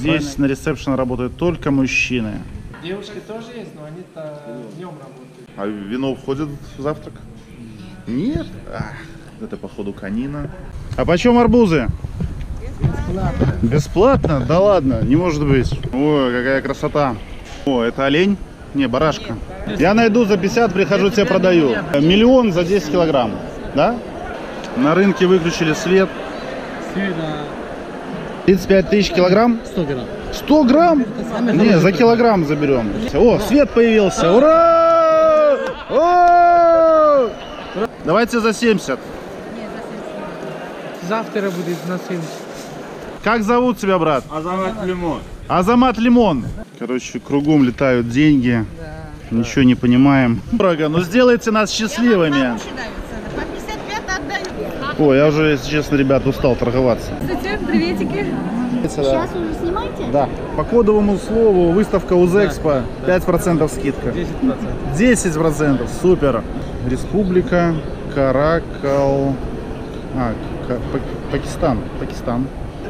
Здесь на ресепшн работают только мужчины. Девушки тоже есть, но они-то днем работают. А вино входит в завтрак? Нет? Ах, это походу конина. А почем арбузы? Бесплатно. Бесплатно? Да ладно, не может быть. Ой, какая красота. О, это олень? Не, барашка. Я найду за 50, прихожу, тебе продаю. Миллион за 10 килограмм, да? На рынке выключили свет. 35 тысяч килограмм? 100 грамм. 100 грамм? Не, за килограмм заберем. О, свет появился. Ура! Ура! Давайте за 70. Завтра будет на 70. Как зовут тебя, брат? Азамат Лимон. Азамат Лимон. Короче, кругом летают деньги. Да. Ничего не понимаем. Дорого, ну сделайте нас счастливыми. Я вам по 55 отдаю. О, я уже, если честно, ребят, устал торговаться. Здравствуйте, приветики. Сейчас уже снимаете? Да. По кодовому слову выставка Узэкспо, 5% скидка. 10%. 10%, супер. Республика Каракал... Пакистан.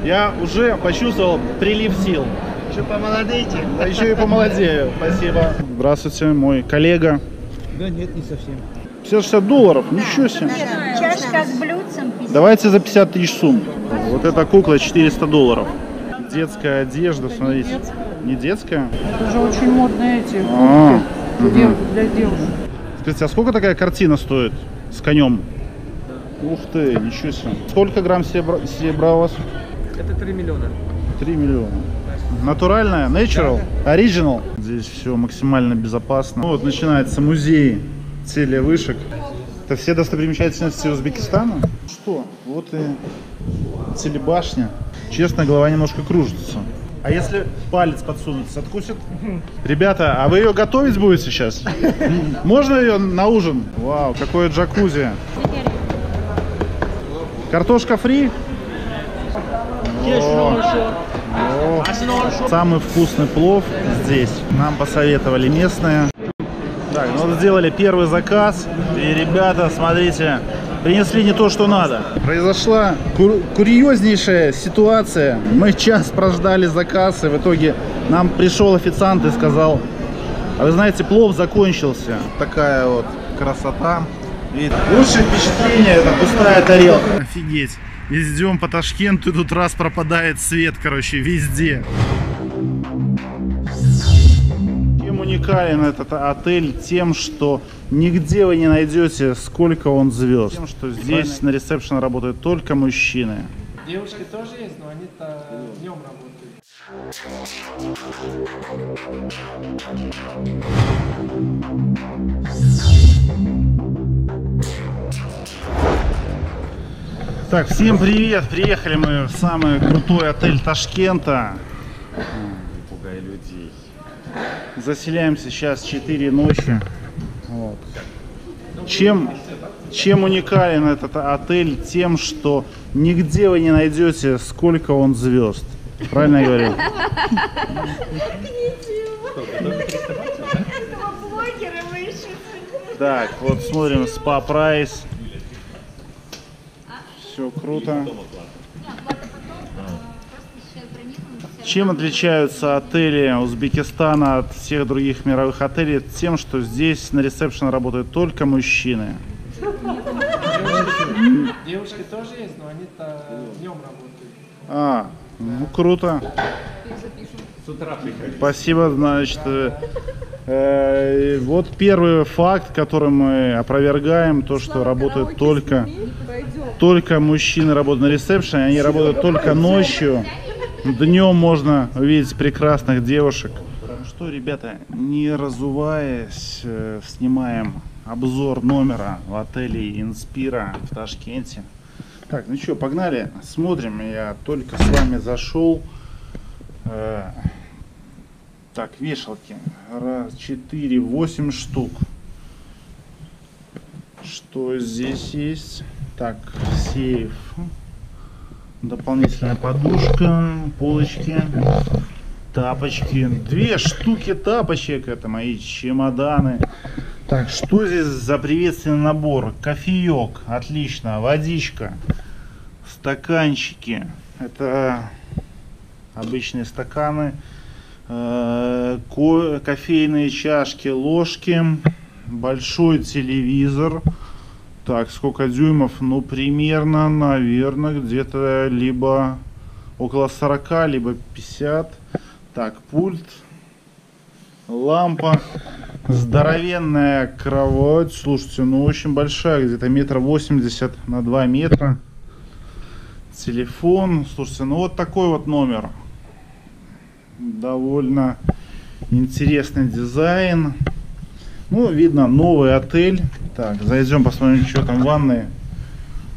Я уже почувствовал прилив сил. Еще помолодеете? Да еще и помолодею. Спасибо. Здравствуйте, мой коллега. Да нет, не совсем. 50-60 долларов? Ничего себе. Чашка с блюдцем. Давайте за 50 тысяч сумм. Вот эта кукла 400 долларов. Детская одежда, смотрите. Не детская? Это уже очень модные эти куртки для девушек. Скажите, а сколько такая картина стоит с конем? Ух ты, ничего себе. Сколько грамм серебра у вас? Это 3 миллиона. 3 миллиона. Натуральная? Natural? Original? Здесь все максимально безопасно. Вот начинается музей телевышек. Это все достопримечательности Узбекистана? Что? Вот и телебашня. Честно, голова немножко кружится. А если палец подсунуться, откусит? Ребята, а вы ее готовить будете сейчас? Можно ее на ужин? Вау, какое джакузи. Картошка фри? О, самый вкусный плов здесь. Нам посоветовали местные. Так, ну вот сделали первый заказ. И, ребята, смотрите, принесли не то, что надо. Произошла курьезнейшая ситуация. Мы час прождали заказ, и в итоге нам пришел официант и сказал: а вы знаете, плов закончился. Такая вот красота. Ведь лучшее впечатление — это пустая тарелка. Офигеть. Идем по Ташкенту, и тут раз пропадает свет, короче, везде. Чем уникален этот отель? Тем, что нигде вы не найдете, сколько он звезд. Тем, что здесь на ресепшн работают только мужчины. Девушки тоже есть, но они-то днем работают. Так, всем привет! Приехали мы в самый крутой отель Ташкента. Не пугай людей. Заселяемся сейчас 4 ночи. Вот. Чем уникален этот отель? Тем, что нигде вы не найдете, сколько он звезд. Правильно я говорю? Так, вот смотрим спа-прайс. Все круто. Чем отличаются отели Узбекистана от всех других мировых отелей? Тем, что здесь на ресепшн работают только мужчины. Девушки тоже есть, но они-то днем работают. А, ну круто. Спасибо, значит. Вот первый факт, который мы опровергаем, то, что работают только мужчины работают на ресепшене, они работают только ночью. Днем можно увидеть прекрасных девушек. Ну что, ребята, не разуваясь, снимаем обзор номера в отеле Инспира в Ташкенте. Так, ну что, погнали, смотрим. Я только с вами зашел. Так, вешалки. Раз, 4, 8 штук. Что здесь есть? Так, сейф, дополнительная подушка, полочки, тапочки. 2 штуки тапочек, это мои чемоданы. Так, что здесь за приветственный набор? Кофеек, отлично, водичка, стаканчики. Это обычные стаканы, кофейные чашки, ложки, большой телевизор. Так, сколько дюймов? Ну, примерно, наверное, где-то либо около 40, либо 50. Так, пульт, лампа, здоровенная кровать. Слушайте, ну очень большая, где-то 1,80 м на 2 м. Телефон. Слушайте, ну вот такой вот номер. Довольно интересный дизайн. Ну, видно, новый отель. Так, зайдем, посмотрим, что там в ванной.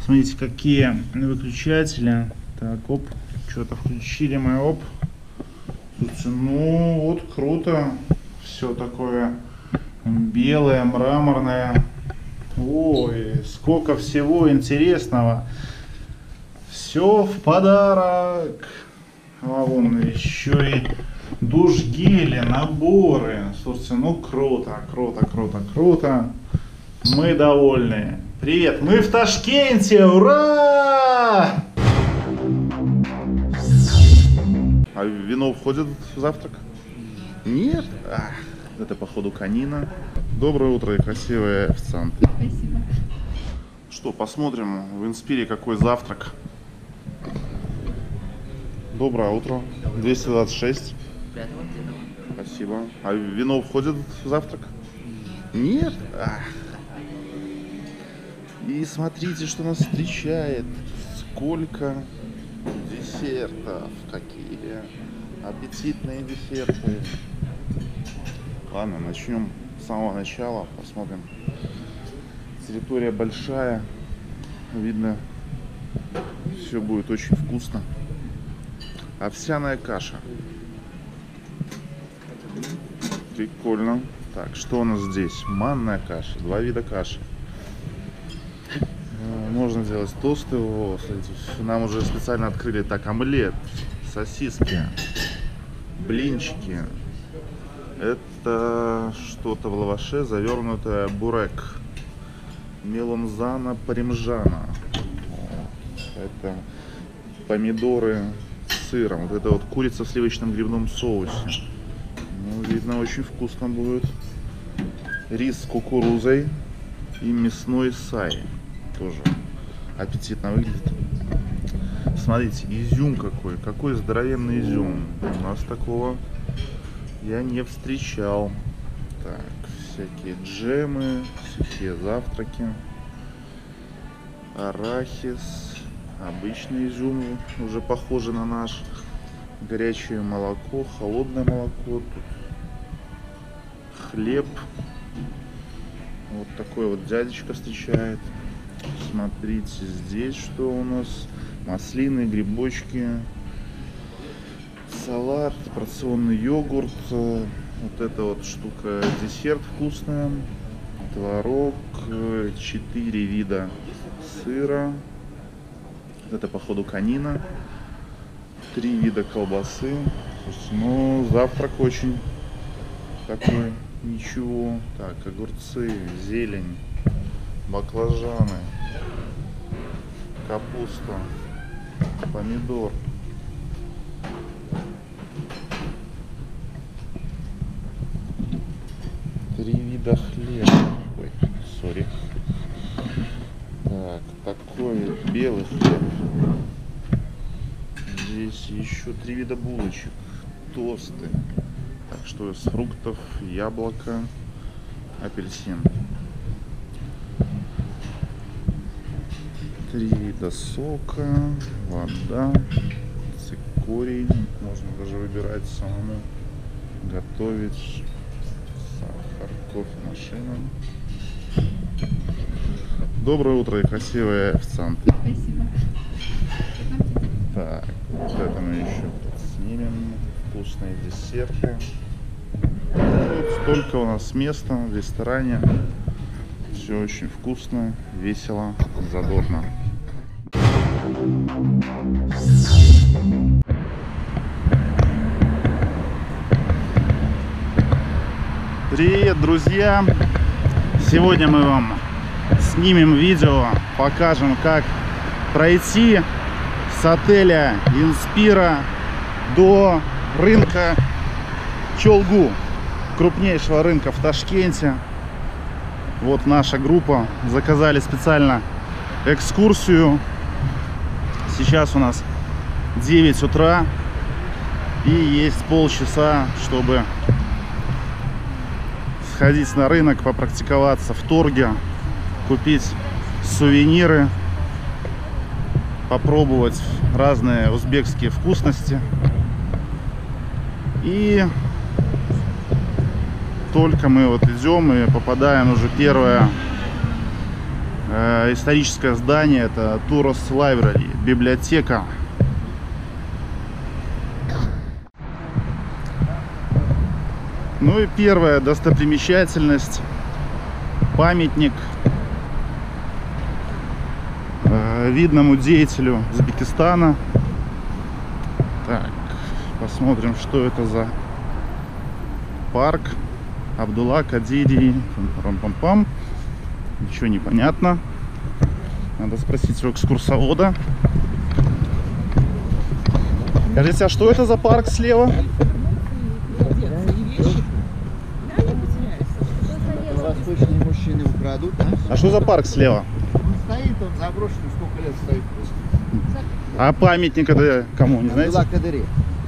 Смотрите, какие выключатели. Так, оп, что-то включили мы, оп. Слушайте, ну вот круто. Все такое белое, мраморное. Ой, сколько всего интересного. Все в подарок. А вон еще и душ гели, наборы. Слушайте, ну круто, круто, круто, круто. Мы довольны. Привет, мы в Ташкенте, ура! А вино входит в завтрак? Нет? Ах, это походу конина. Доброе утро и красивые официанты. Спасибо. Что, посмотрим в Инспире какой завтрак. Доброе утро. 226. Спасибо. А вино входит в завтрак? Нет? Ах. И смотрите, что нас встречает. Сколько десертов. Какие аппетитные десерты. Ладно, начнем с самого начала. Посмотрим. Территория большая. Видно, все будет очень вкусно. Овсяная каша. Прикольно. Так, что у нас здесь? Манная каша. Два вида каши. Можно делать тосты. О, нам уже специально открыли. Так, омлет, сосиски, блинчики. Это что-то в лаваше, завернутое бурек. Меланзана паримжана. Это помидоры с сыром. Вот это вот курица в сливочном грибном соусе. Ну, видно, очень вкусно будет. Рис с кукурузой и мясной сай. Тоже аппетитно выглядит. Смотрите, изюм какой. Какой здоровенный изюм. У нас такого я не встречал. Так, всякие джемы, сухие завтраки. Арахис. Обычный изюм, уже похоже на наш. Горячее молоко, холодное молоко. Тут хлеб. Вот такой вот дядечка встречает. Смотрите, здесь что у нас? Маслины, грибочки, салат, порционный йогурт. Вот эта вот штука, десерт вкусная. Творог, 4 вида сыра. Это походу конина. 3 вида колбасы. Ну, завтрак очень такой, ничего. Так, огурцы, зелень, баклажаны, капуста, помидор. Три вида хлеба. Ой, сори. Так, такой белый хлеб. Здесь еще 3 вида булочек, тосты. Так, что из фруктов? Яблоко, апельсин. 3 вида сока, вода, цикорий. Можно даже выбирать самому, готовить. Сахар, кофемашина. Доброе утро и красивые официанты. Спасибо. Так, вот это мы еще снимем. Вкусные десерты. Вот столько у нас места в ресторане. Все очень вкусно, весело, задорно. Привет, друзья! Сегодня мы вам снимем видео, покажем, как пройти с отеля Инспира до рынка Чолгу, крупнейшего рынка в Ташкенте. Вот наша группа, заказали специально экскурсию. Сейчас у нас 9 утра и есть полчаса, чтобы сходить на рынок, попрактиковаться в торге, купить сувениры, попробовать разные узбекские вкусности. И только мы вот идем и попадаем уже первое историческое здание, это Турос Лайбрари, библиотека. Ну и первая достопримечательность, памятник видному деятелю Узбекистана. Так, посмотрим, что это за парк. Абдулла Кадири. Пам-пам-пам. Ничего не понятно. Надо спросить у экскурсовода. Скажите, а что это за парк слева? Восточные мужчины украдут. А что за парк слева? Он стоит, он заброшенный, сколько лет стоит просто. А памятник это кому, не знаете? Абдулла Кадири.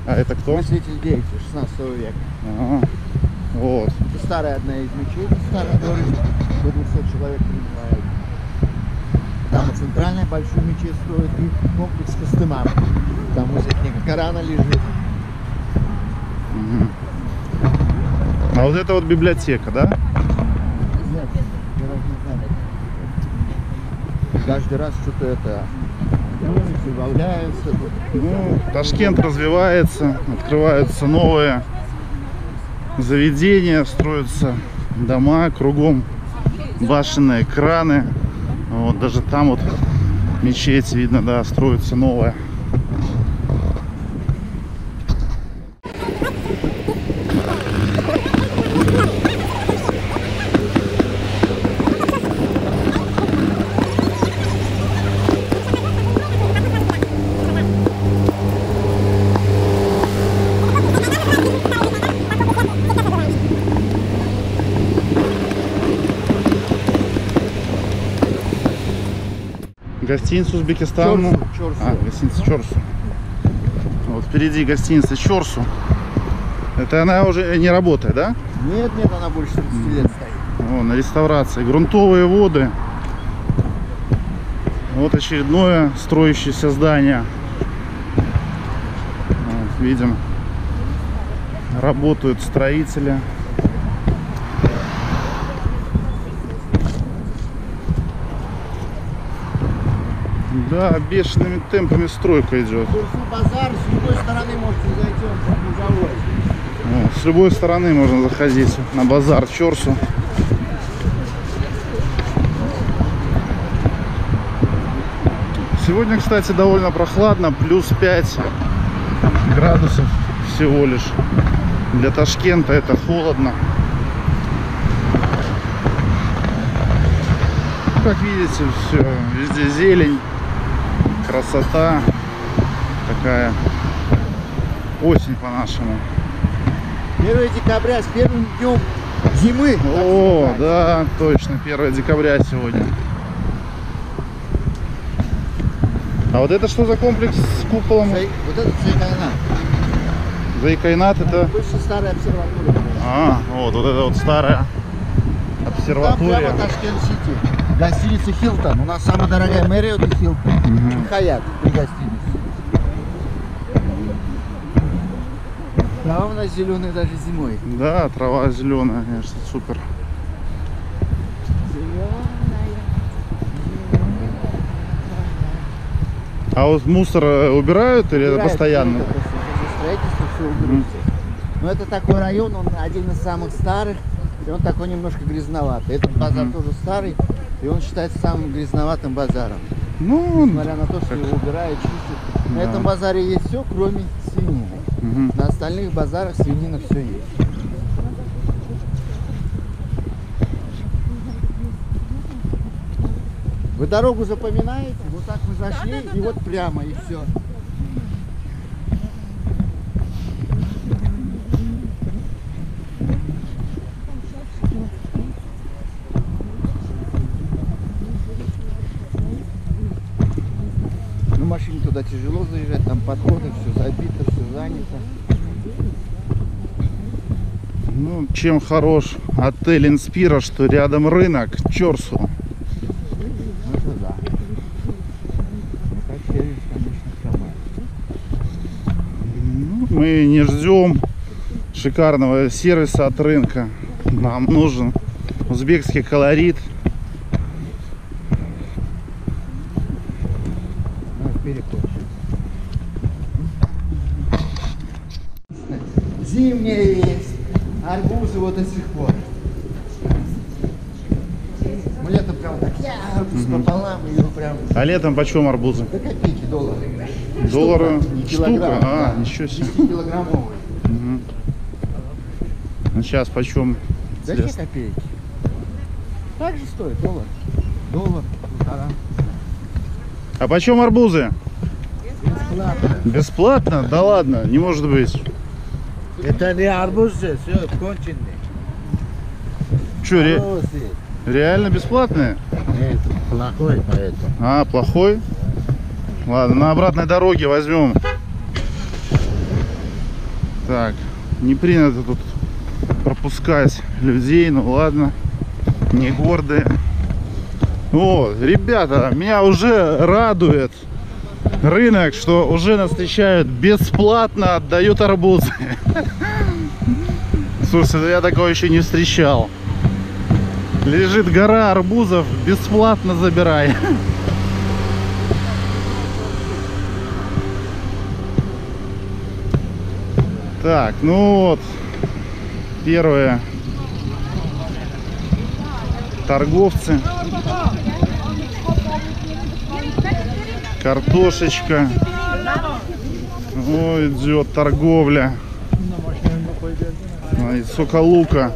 А это кто? Мыслитель деятель 16 века. А-а-а. Вот. Это старая одна из мечетей, старая, которая до 200 человек принимает. Там и центральная большая мечеть строит, и комплекс Костымар. Там уже книга Корана лежит. А вот это вот библиотека, да? Нет, я даже не знаю. Каждый раз что-то это добавляется. Ну, Ташкент развивается, открываются новые заведения, строятся дома, кругом башенные краны. Вот даже там вот мечеть видно, да, строится новая. Гостиница Узбекистана. Чорсу. А, гостиница Чорсу. Вот впереди гостиница Чорсу. Это она уже не работает, да? Нет, нет, она больше 30 лет стоит. О, на реставрации. Грунтовые воды. Вот очередное строящееся здание. Вот, видим. Работают строители. Да, бешеными темпами стройка идет. Базар, с любой стороны можете зайти. О, с любой стороны можно заходить на базар Чорсу. Сегодня, кстати, довольно прохладно, плюс 5 градусов всего лишь. Для Ташкента это холодно. Как видите, все, везде зелень. Красота, такая осень по-нашему. 1 декабря с первым днем зимы. О, да, точно, 1 декабря сегодня. А вот это что за комплекс с куполом? Вот это Заикайнат. Заикайнат это? Больше старая обсерватория. А, вот это вот старая обсерватория. Там прямо Ташкент-Сити. Гостиница Хилтон. У нас самая дорогая Мэриот и Хилтон. Хаят при гостинице. Трава у нас зеленая даже зимой. Да, трава зеленая, конечно, супер. А вот мусор убирают или убирают, это постоянно? Это строительство все уберут. Но это такой район, он один из самых старых. И он такой немножко грязноватый. Этот базар тоже старый. И он считается самым грязноватым базаром. Ну, несмотря на то, что его убирают, чистят. Да. На этом базаре есть все, кроме свинины. Угу. На остальных базарах свинина все есть. Вы дорогу запоминаете, вот так вы зашли, и вот прямо, и все. тяжело заезжать, там подходы, все забито, все занято. Ну, чем хорош отель Инспира, что рядом рынок Чорсу. Это да. Это сервис, конечно, ну, мы не ждем шикарного сервиса от рынка. Нам нужен узбекский колорит. Зимние есть, арбузы вот до сих пор. Мы летом прям так, я арбуз пополам, и его прям... А летом почем арбузы? Да копейки, доллары. Доллары? Штука? А, ничего себе. 10-килограммовые. Ну сейчас почем? Да все копейки. Так же стоит доллар. Доллар, полтора. А почем арбузы? Бесплатно. Бесплатно? Да ладно, не может быть. Это не арбузы, все, конченые. Что, реально бесплатные? Нет, плохой поэтому. А, плохой? Ладно, на обратной дороге возьмем. Так, не принято тут пропускать людей, ну ладно. Не гордые. О, ребята, меня уже радует рынок, что уже нас встречают бесплатно, отдают арбузы. Слушайте, я такого еще не встречал. Лежит гора арбузов, бесплатно забирай. Так, ну вот, первые торговцы. Картошечка. О, идет торговля. Сока лука.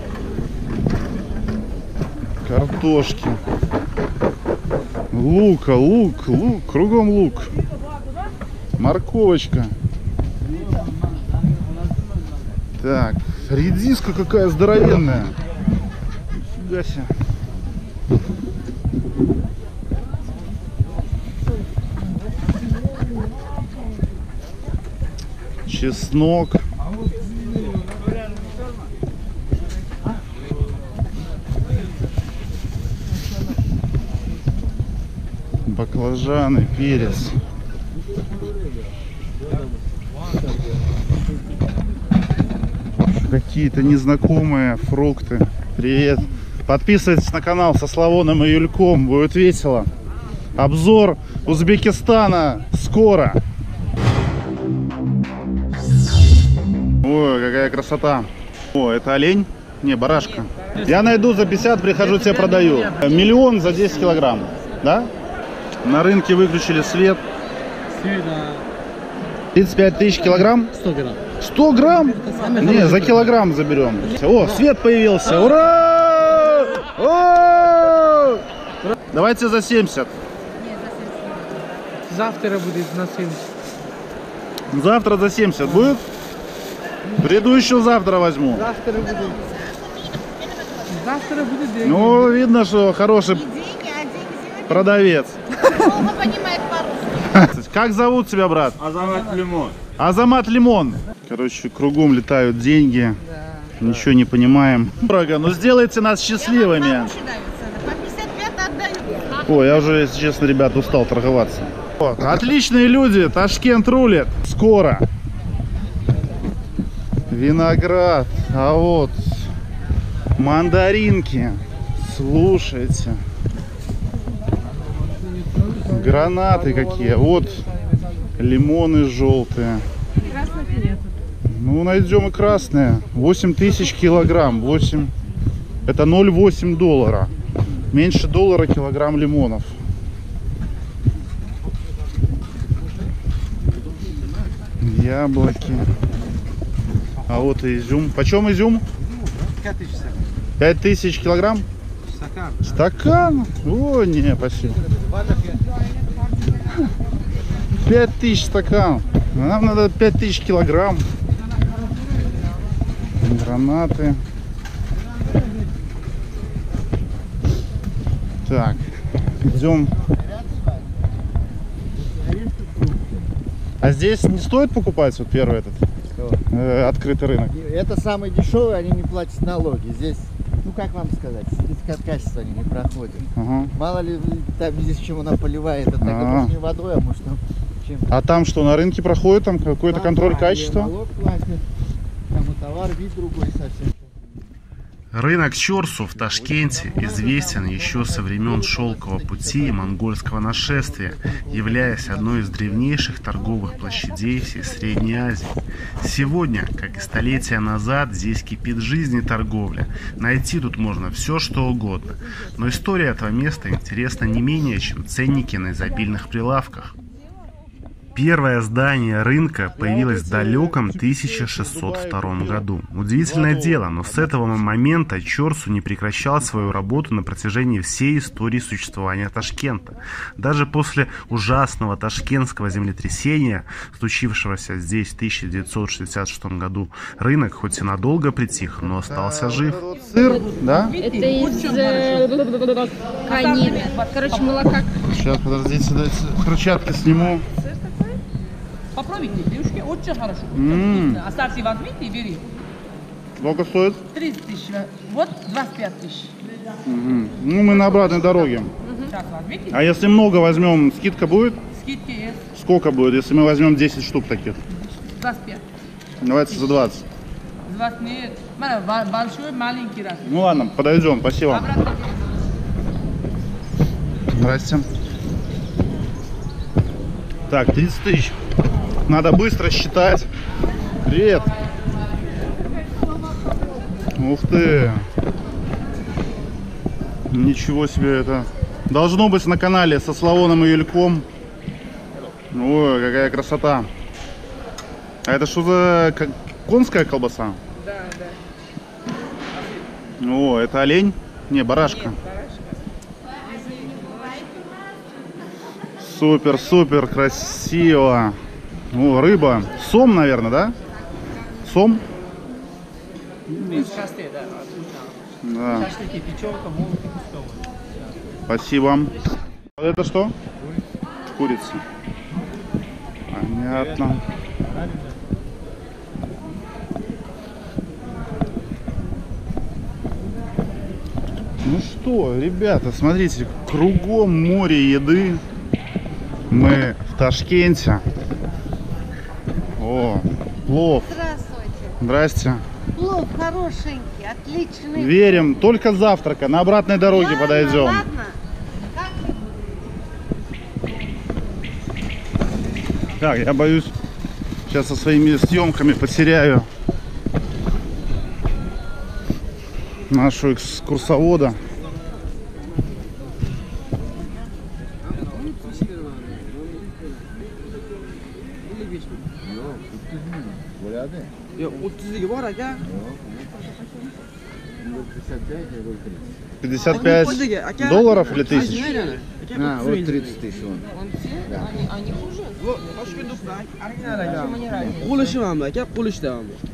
Картошки. Лука, лук, лук. Кругом лук. Морковочка. Так. Редиска какая здоровенная. Нифига себе. Чеснок. Баклажаны, перец. Какие-то незнакомые фрукты. Привет. Подписывайтесь на канал Со Славоном и Юльком. Будет весело. Обзор Узбекистана скоро. Ой, какая красота. О, это олень? Не, барашка. Я найду за 50, прихожу, тебе продаю. Миллион за 10 килограмм. Да? На рынке выключили свет. 35 тысяч килограмм? 100 грамм. 100 грамм? Не, за килограмм заберем. О, свет появился. Ура! Ура! Давайте за 70. Завтра будет на 70. Завтра за 70 будет? Приду еще завтра возьму. Завтра будет. Завтра будет деньги. Ну, видно, что хороший деньги, а деньги продавец. Он понимает по-русски. Как зовут тебя, брат? Азамат Лимон. Азамат Лимон. Короче, кругом летают деньги. Да. Ничего не понимаем. Дорого, ну сделайте нас счастливыми. Я вам по 55 отдаю. О, я уже, если честно, ребят, устал торговаться. Вот. Отличные люди. Ташкент рулит. Скоро. Виноград, а вот мандаринки, слушайте, гранаты какие, вот лимоны желтые, ну найдем и красные, 8 тысяч килограмм, 8, это 0,8 доллара, меньше доллара килограмм лимонов. Яблоки. А вот и изюм. Почем изюм? 5000 килограмм? Стакан. Стакан? О, не, спасибо. 5000 стакан. Нам надо 5000 килограмм. Гранаты. Так, идем. А здесь не стоит покупать вот первый этот открытый рынок? Это самые дешевые, они не платят налоги. Здесь, ну как вам сказать, сертификат качества они не проходят. Мало ли, там здесь чем она поливает, это не водой, а может там чем-то. А там что, на рынке проходит там какой-то контроль качества? Налог платят, там и товар, вид другой совсем. Рынок Чорсу в Ташкенте известен еще со времен Шелкового пути и монгольского нашествия, являясь одной из древнейших торговых площадей всей Средней Азии. Сегодня, как и столетия назад, здесь кипит жизнь и торговля. Найти тут можно все, что угодно. Но история этого места интересна не менее, чем ценники на изобильных прилавках. Первое здание рынка появилось в далеком 1602 году. Удивительное дело, но с этого момента Чорсу не прекращал свою работу на протяжении всей истории существования Ташкента. Даже после ужасного ташкентского землетрясения, случившегося здесь в 1966 году, рынок хоть и надолго притих, но остался жив. Сыр, да? Это из конины. Короче, молока. Сейчас, подождите, перчатки сниму. Попробуйте, девушки, очень хорошо. Оставь его, возьмите и бери. Сколько стоит? 30 тысяч. Вот 25 тысяч. Ну, мы на обратной дороге. А если много возьмем, скидка будет? Скидки есть. Сколько будет, если мы возьмем 10 штук таких? 25. Давайте за 20. 20 нет. Большой, маленький раз. Ну ладно, подойдем, спасибо. Здрасте. Так, 30 тысяч. Надо быстро считать. Привет. Ух ты. Ничего себе это. Должно быть на канале Со Славоном и Юльком. Ой, какая красота. А это что за конская колбаса? Да, да. О, это олень? Не, барашка. Супер, супер, красиво. О, рыба. Сом, наверное, да? Сом? Без костей, да. Да. Шашлыки, печенка, молотый, кустовый. Спасибо. А это что? Курица. Понятно. Ну что, ребята, смотрите, кругом море еды. Мы в Ташкенте. О, плов. Здравствуйте. Здрасте. Плов хорошенький, отличный. Верим, только завтрака, на обратной дороге ладно, подойдем. Ладно. Так, я боюсь, сейчас со своими съемками потеряю нашу экскурсовода. Да. 55 долларов или тысяч? А, вот 30 тысяч. Они хуже?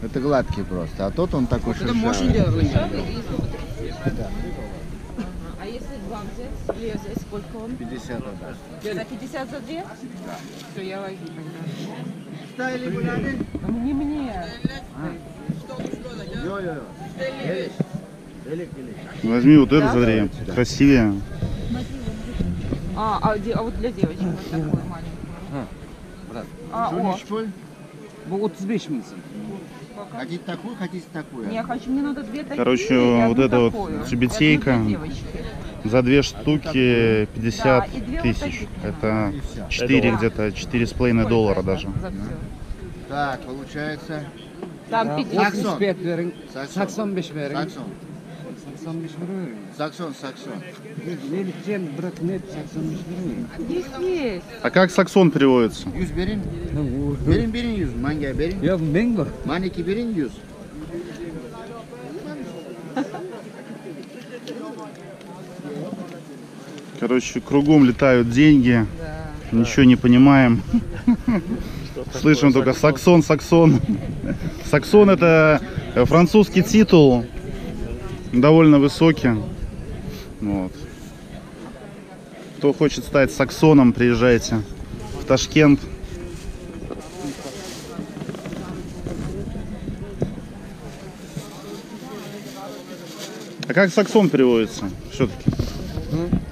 Это гладкий просто, а тот он такой шершавый. А если два взять, лезь, сколько он? 50. За 50 за две? Да. Все, я возьму. Ставили гуляли? Не мне. Возьми вот это, смотри, красивее. А вот для девочек вот такой маленький. Вот с бешенцем. Хотите такую, хотите такую. Я хочу, мне надо две такие. Короче, вот эта вот тюбетейка за две штуки 50 тысяч. Это 4 где-то, 4,5 доллара даже. Так, получается... Там 55 верен, 85 верен. Саксон. А как саксон переводится? Юз берин. Берин юз. Манга берин. Я в Менго. Маники берин юз. Короче, кругом летают деньги. Да. Ничего не понимаем. Слышим только саксон, саксон. Саксон — это французский титул, довольно высокий. Вот. Кто хочет стать саксоном, приезжайте в Ташкент. А как саксон переводится все-таки?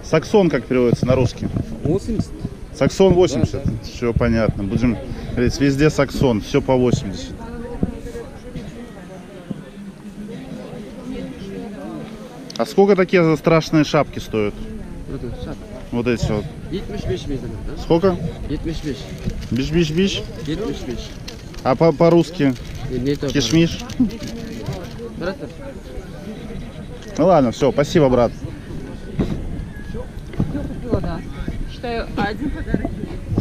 Саксон как переводится на русский? 80. Саксон 80. Да, да. Все понятно. Будем говорить, везде саксон, все по 80. А сколько такие страшные шапки стоят? Вот эти вот. Сколько? Биш-биш-биш. А по-русски? Кишмиш? Ну ладно, все, спасибо, брат.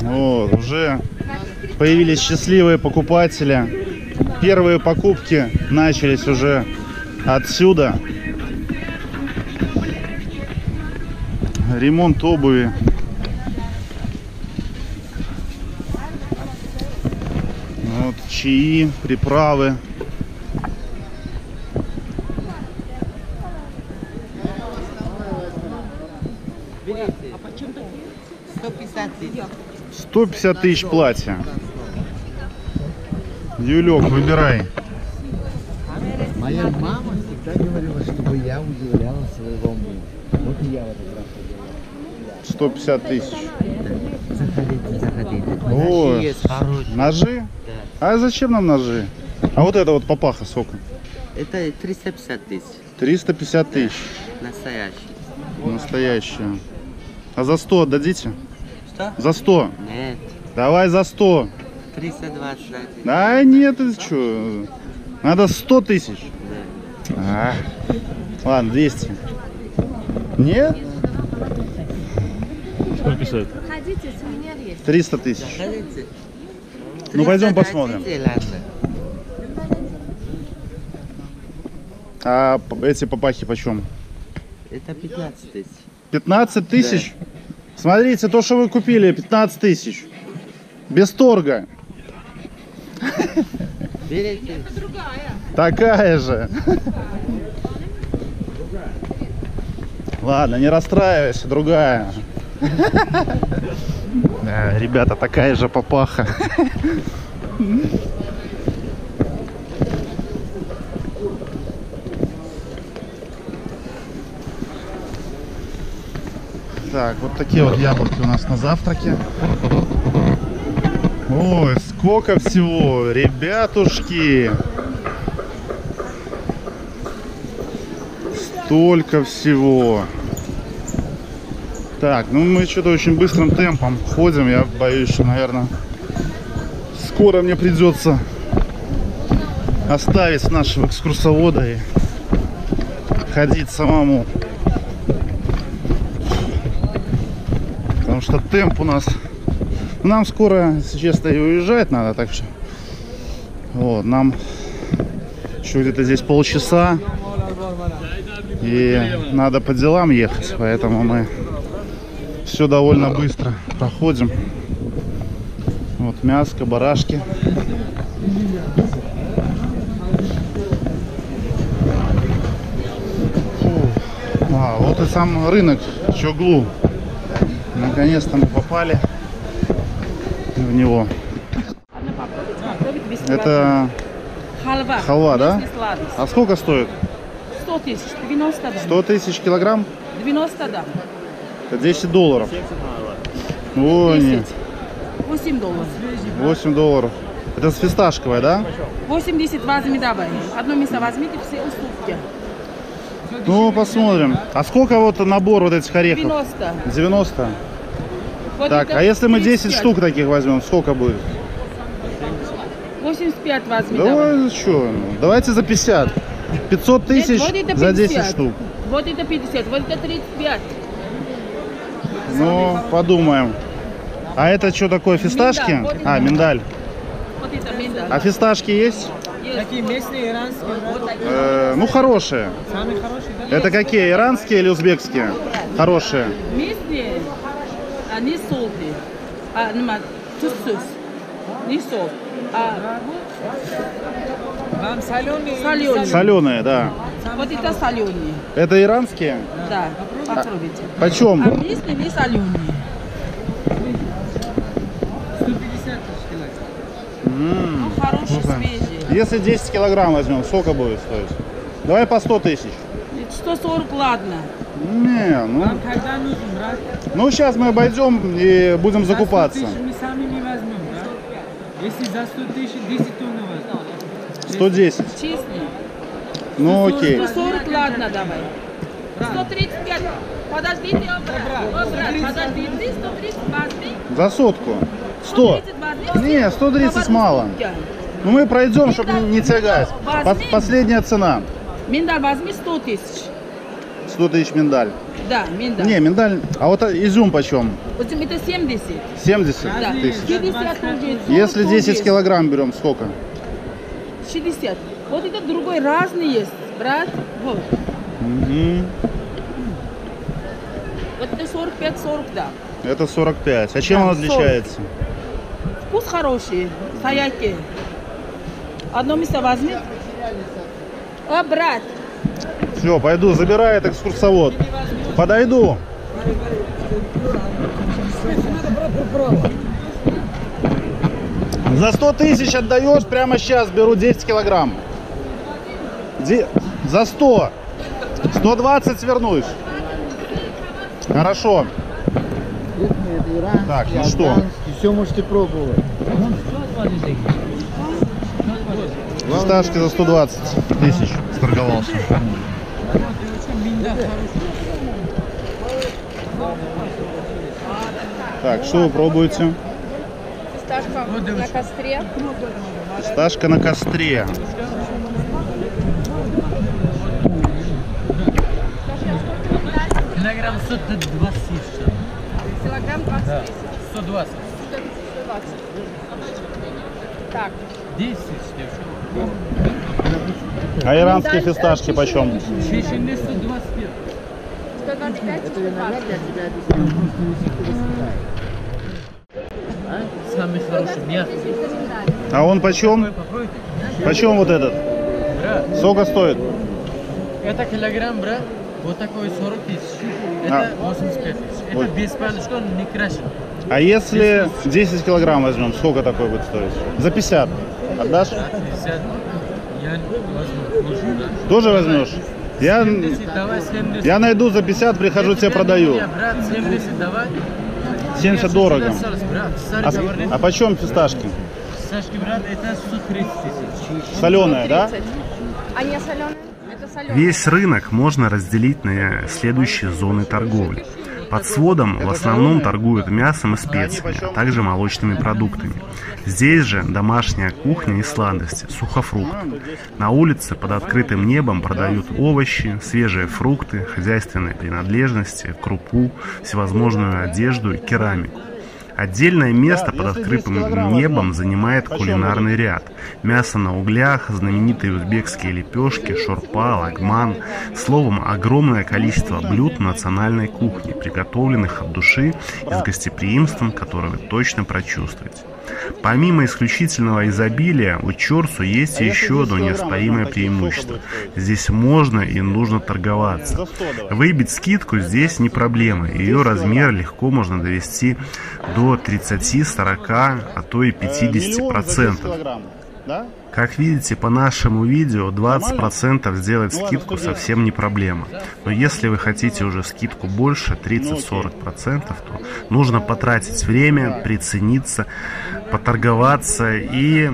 Вот, уже появились счастливые покупатели. Первые покупки начались уже отсюда. Ремонт обуви. Вот, чаи, приправы. А почем такие? 150 тысяч. 150 тысяч платья. Юлек, выбирай. Моя мама всегда говорила, чтобы я удивляла своего мужа. Вот и я в этот раз. 150 тысяч. Заходите, заходите. О, ножи? Да. А зачем нам ножи? А вот это вот папаха сколько? Это 350 тысяч. 350 тысяч. Да. Настоящие. Настоящие. А за 100 отдадите? Что? За 100? Нет. Давай за 100. 320. Да нет, это что? Надо 100 тысяч. Да. А, ладно, 200. Нет? 300 тысяч. Ну пойдем посмотрим. А эти папахи почем? Это 15 тысяч. 15 тысяч? Да. Смотрите, то, что вы купили, 15 тысяч. Без торга. Берите. Такая же. Ладно, не расстраивайся, другая. Да, ребята, такая же папаха. Так, вот такие вот яблоки у нас на завтраке. Ой, сколько всего, ребятушки. Столько всего. Так, ну мы что-то очень быстрым темпом ходим. Я боюсь, что, наверное, скоро мне придется оставить нашего экскурсовода и ходить самому. Потому что темп у нас... Нам скоро, если честно, и уезжать надо, так что... Вот, нам еще где-то здесь полчаса. И надо по делам ехать, поэтому мы... Все довольно быстро проходим. Вот мяско, барашки. А, вот и сам рынок Чоглу. Наконец-то мы попали в него. Это халва, да? А сколько стоит? 100 тысяч. 100 тысяч килограмм? 90, да. 10 долларов. О, 10. Нет. 8 долларов. 8 долларов. Это с фисташковой, да? 80 возьми, давай. Одно мясо возьмите, все уступки. Ну, посмотрим. А сколько вот набор вот этих орехов? 90. 90? Вот так, а если мы 10 штук таких возьмем, сколько будет? 85 возьми, давай. Что? Давайте за 50. 500 тысяч вот за 10 штук. Вот это 50, вот это 35. Ну, подумаем. А это что такое, фисташки? Миндаль. А, миндаль. Вот это миндаль. А фисташки есть? Есть. Такие местные, иранские. Ну, хорошие. Самые хорошие, да? Это какие, иранские или узбекские? Хорошие. Местные, они солты. А, ну, тусус. Не солт. А... Соленые. Соленые, да. Вот это соленые. Это иранские? Да. Попробуйте. Почем? А местные не соленые. 150 тысяч килограмм. Ну, хорошие, свежие. Если 10 килограмм возьмем, сколько будет стоить? Давай по 100 тысяч. 140, ладно. Не, ну... А когда нужен, брат? Ну, сейчас мы обойдем и будем за закупаться. За 100 тысяч мы сами не возьмем, да? Если за 100 тысяч 10 тонн возьмем. 110. Честно? Ну, 140, окей. 140, ладно, давай. 135. Подождите, подождите, 130. За сотку. 100. 130. Не, 130 мало. Ну, мы пройдем, чтобы не тягать. Последняя цена. Миндаль возьми 100 тысяч. 100 тысяч миндаль. Да, миндаль. Не, миндаль. А вот изюм почем? Это 70. 70 да. тысяч. 50, 40, если 10 килограмм берем, сколько? 60. Вот это другой разный есть, брат. Вот. Угу. Вот это 45-40, да. Это 45. А чем он отличается? 40. Вкус хороший, саяки. Одно место возьми. О, брат. Все, пойду, забирает экскурсовод. Подойду. За 100 тысяч отдаешь, прямо сейчас беру 10 килограмм. За 100. 120 вернусь. Хорошо. Так, ну что? Все можете пробовать. Фисташки за 120 тысяч сторговался. Так, что вы пробуете? Фисташка на костре. Фисташка на костре. Килограмм 120. Килограмм 20. 120. Так. 10. А иранские фисташки почем? 125. Самый хороший, мягкий. А он почем? Почем вот этот? Сколько стоит? Это килограмм, брат. Вот такой 40 тысяч. Это 85 тысяч. Это без палочки, он не крашен. А если 10 килограмм возьмем, сколько такой будет стоить? За 50. Отдашь? 50. Я возьму. Тоже возьмешь? 70, давай 70. Я найду за 50, прихожу, 50, тебе продаю. Меня, брат, 70, давай. 70 дорого. А почем фисташки? Фисташки, брат, это 130 тысяч. Соленая, да? А не соленая? Это соленая. Весь рынок можно разделить на следующие зоны торговли. Под сводом в основном торгуют мясом и специями, а также молочными продуктами. Здесь же домашняя кухня и сладости, сухофрукты. На улице под открытым небом продают овощи, свежие фрукты, хозяйственные принадлежности, крупу, всевозможную одежду и керамику. Отдельное место под открытым небом занимает кулинарный ряд. Мясо на углях, знаменитые узбекские лепешки, шурпа, лагман. Словом, огромное количество блюд национальной кухни, приготовленных от души и с гостеприимством, которое вы точно прочувствуете. Помимо исключительного изобилия, у Чорсу есть еще одно неоспоримое преимущество. Здесь можно и нужно торговаться. Выбить скидку здесь не проблема. Ее размер легко можно довести до 30, 40, а то и 50%. Как видите по нашему видео, 20% сделать скидку совсем не проблема. Но если вы хотите уже скидку больше, 30-40%, то нужно потратить время, прицениться, поторговаться и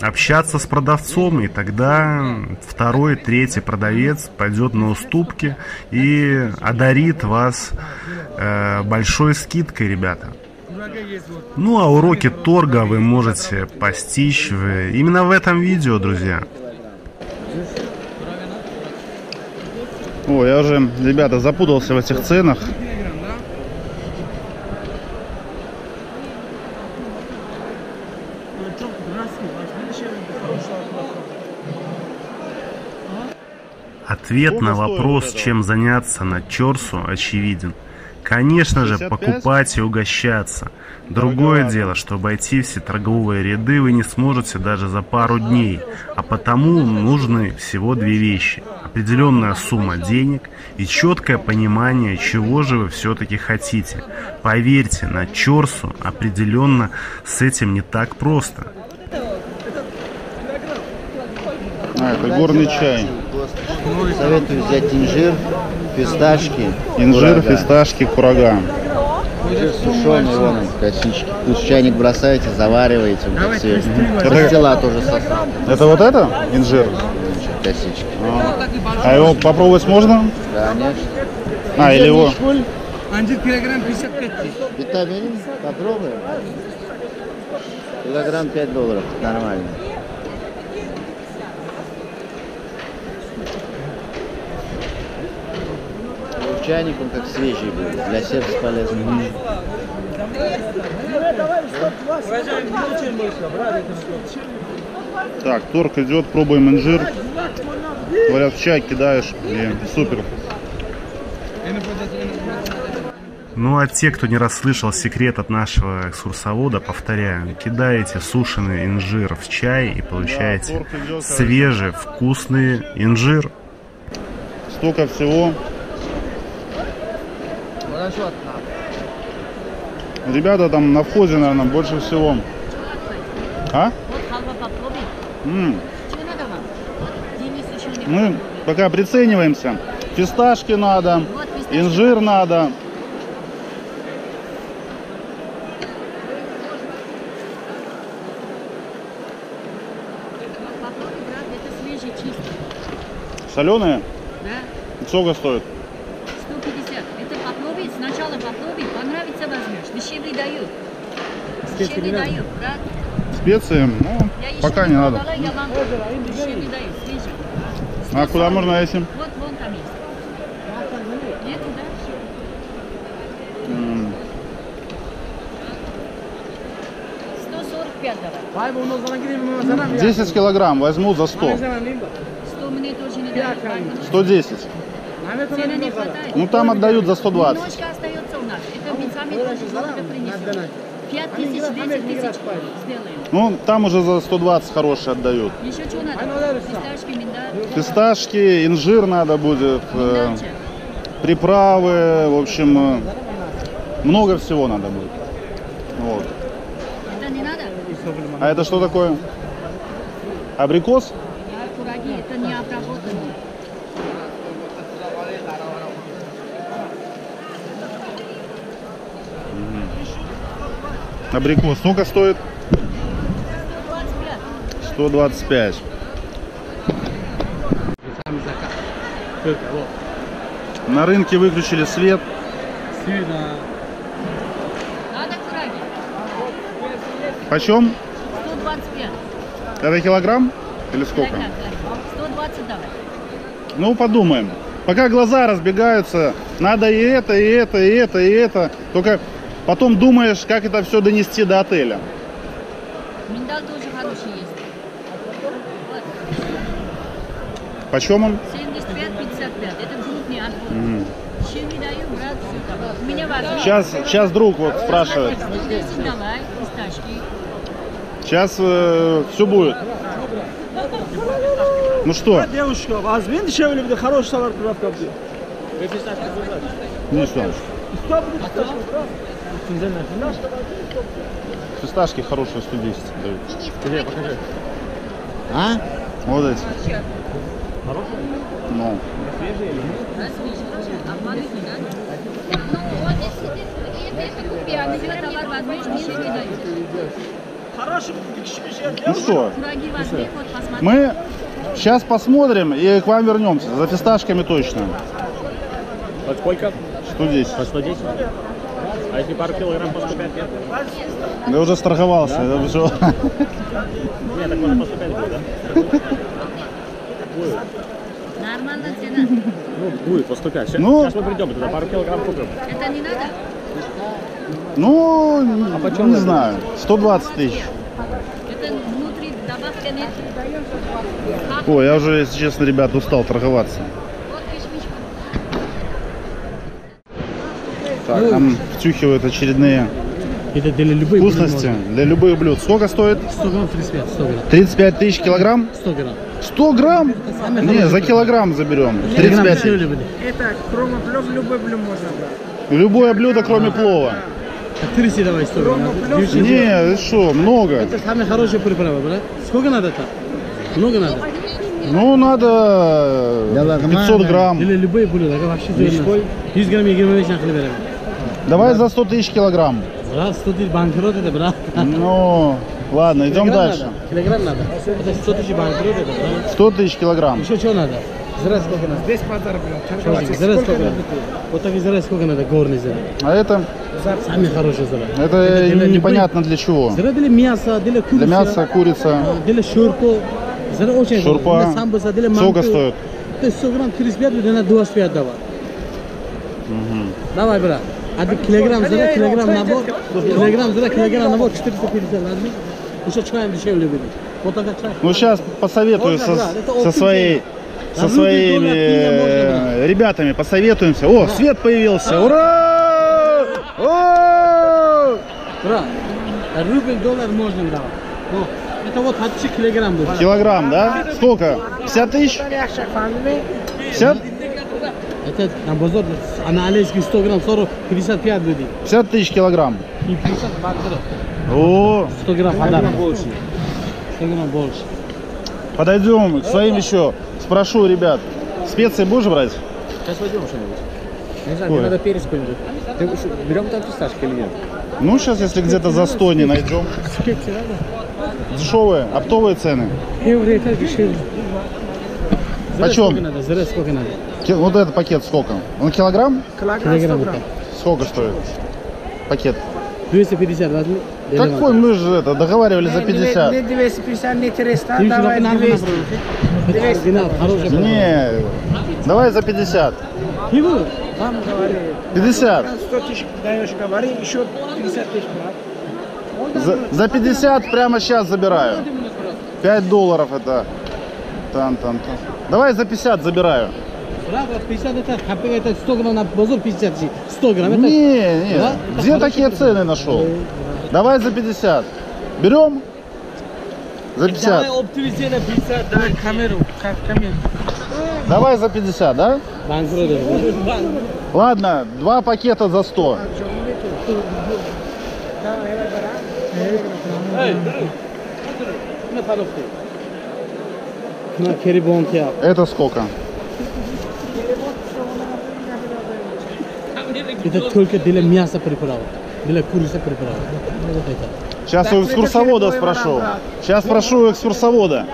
общаться с продавцом. И тогда второй, третий продавец пойдет на уступки и одарит вас большой скидкой, ребята. Ну а уроки торга вы можете постичь именно в этом видео, друзья. О, я уже, ребята, запутался в этих ценах. Ответ на вопрос, чем заняться на Чорсу, очевиден. Конечно же, покупать и угощаться. Другое дело, что обойти все торговые ряды вы не сможете даже за пару дней, а потому нужны всего две вещи: определенная сумма денег и четкое понимание, чего же вы все-таки хотите. Поверьте, на Чорсу определенно с этим не так просто. Это горный чай. Советую взять инжир, фисташки. Инжир, курага. Фисташки, курага. Сушеный, вон он, косички. Плюс чайник бросаете, завариваете. Пастила тоже сосут. Это вот это? Инжир? Косички. А его попробовать можно? Конечно. А, или его? 1 килограмм 55. Витамин? Попробуем. Килограмм $5. Нормально. Чайник, он как свежий был, для сердца полезный. Так, торг идет, пробуем инжир. Говорят, в чай кидаешь, блин, супер. Ну а те, кто не расслышал секрет от нашего экскурсовода, повторяю, кидаете сушеный инжир в чай и получаете свежий, вкусный инжир. Столько всего. Ребята там на входе, наверное, больше всего. А? Мы пока прицениваемся. Фисташки надо, инжир надо. Соленые? Да. Сколько стоит? Специи? Ну, пока не надо. А куда можно этим? Вот вон там есть. Нету, да? 145. 10 килограмм возьму за 100. 100 мне тоже не дают. 110. Ну там отдают за 120. Немножко остается у нас. Это бензами тоже надо принести. 5 тысяч, 10 тысяч сделаем. Ну, там уже за 120 хорошие отдают. Еще чего надо? Фисташки, миндаль. Фисташки, инжир надо будет, приправы, в общем, много всего надо будет. Вот. Это не надо? А это что такое? Абрикос? Кураги, это не обработанные. Абрикос. Сколько стоит? 125. На рынке выключили свет. Почем? 125. Это килограмм? Или сколько? 120 давай. Ну, подумаем. Пока глаза разбегаются, надо и это, и это, и это, и это. Только... Потом думаешь, как это все донести до отеля. Миндаль тоже хороший есть. Вот. Почем он? 75-55. Это крупный отбор. Чем не даю, брат, сюда. Меня важно. Сейчас друг вот спрашивает. Давай, фисташки. Сейчас все будет. Ну что? Девушка, возьми еще или хороший товар приправка будет. Ну что? Фисташки хорошие 110 дают. Где, покажи. А? Вот эти. Хорошие? Ну. Свежие или нет? Ну что, мы сейчас посмотрим и к вам вернемся. За фисташками точно. Под сколько? 110. По 110? А если пару килограмм по 105 нет? Да уже страховался, да? Это все. Нет, так можно по 105 будет, да? Нормально цена. Ну, будет по 105. Сейчас, ну, сейчас мы придем туда, пару килограмм купим. Это не надо? Ну, а почем не знаю. 120 тысяч. Это внутри добавка нет. О, я уже, если честно, ребят, устал торговаться. Так, нам втюхивают очередные вкусности для любых блюд. Сколько стоит? 100 грамм 35. 100 грамм. 35 тысяч килограмм? 100 грамм. 100 грамм? Не, за килограмм заберем. 35 тысяч. Это кроме плова любое блюдо можно брать. Любое блюдо, кроме плова. 30 давай 100 грамм. Не, это что, много. Это самая хорошая приправа, брат. Сколько надо-то? Много надо? Ну, надо 500 грамм. Или любые были, вообще. 100 грамм и грамм вещахли. Давай за 100 тысяч килограмм. Раз, 100 тысяч банкрот это, брат. Ну, ладно, идем дальше. Килограмм надо. Это 100 тысяч банкрот это, брат. 100 тысяч килограмм. Еще что надо? Зря сколько надо? Здесь подарок, блядь. Зря сколько надо? Вот так и зря сколько надо, горный зря. А это? Самый хороший зря. Это непонятно для чего. Зря для мяса, для курицы. Для мяса, курица. Для шурпы. Зря очень хорошо. Шурпа. Сколько стоит? То есть 100 грамм 35, на 25 давай. Давай, брат. А килограмм набор 450 рублей. Еще чаем дешевле будет. Вот такая чай. Ну сейчас посоветую со своими ребятами, посоветуемся. О, свет появился! Ура! Брат, рубль, доллар можно давать. Это вот отчи килограмм будет. Килограмм, да? Сколько? 50 тысяч? 50? Это на базар, на Алейске 100 грамм 40, 55 будет. 50 тысяч килограмм. И 50 банкрот. О! 100 грамм, 100 грамм больше. 100 грамм больше. Подойдем к своим еще. Спрошу, ребят, специи будешь брать? Сейчас возьмем что-нибудь. Не знаю, мне надо перец какой-нибудь. Берем там фисташки или нет? Ну, сейчас, если где-то за 100 не найдем. Дешевые, оптовые цены. Почем? Сколько надо? Вот этот пакет сколько? Он килограмм? Килограмм. Сколько стоит пакет? 250. Какой? Мы же это договаривали за 50. Не 250, не 300, давай 200. Не, давай за 50. 50. 100 тысяч даешь, говори, еще 50 тысяч. За 50 прямо сейчас забираю. 5 долларов это. Там. Давай за 50 забираю. 50 это 100 грамм на базар 50. 100 грамм это... Не. Да? Где это такие цены нашел? Да. Давай за 50. Берем? За 50. Давай оптимизируй на 50, давай камеру. Давай за 50, да? Ладно, 2 пакета за 100. Это сколько? Это только для мяса приправа, для курицы приправа. Сейчас у экскурсовода спрошу. Сейчас спрошу у экскурсовода.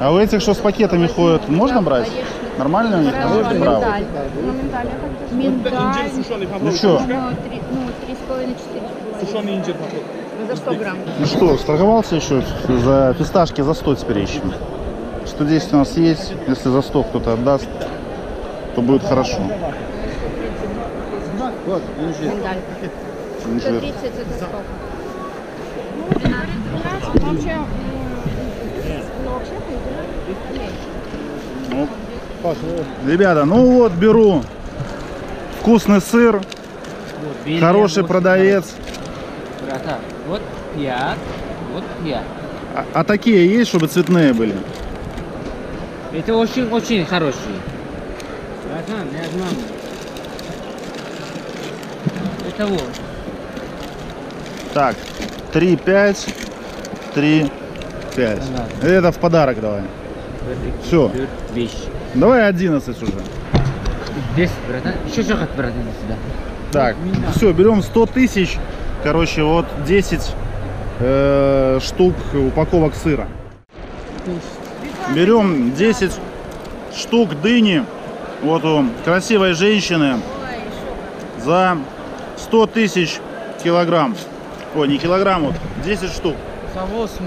А у этих, что с пакетами ходят, можно брать? Нормально у них? Приправа. Миндаль. Ну что? 3,5-4. Сушеный инжир. За 100 грамм. Ну что, сторговался еще за фисташки, за 100 теперь ищем. 110 у нас есть, если за 100 кто-то отдаст, то будет хорошо. Вот, инжир. Инжир. 130 это сколько? 12, вообще, ребята, ну вот беру вкусный сыр, хороший продавец. Брата, вот 5, вот 5. А такие есть, чтобы цветные были? Это очень-очень хорошие. Брата, не одна. Это вот. Так, 3, 5, 3, 5. Это в подарок давай. Все. Давай 11 уже. 10, брата. Еще что хоть, брата, сюда. Так, все, берем 100 тысяч. Короче, вот 10 штук упаковок сыра. Берем 10 штук дыни. Вот у красивой женщины. За 100 тысяч килограмм. Ой, не килограмм, вот 10 штук. За 80.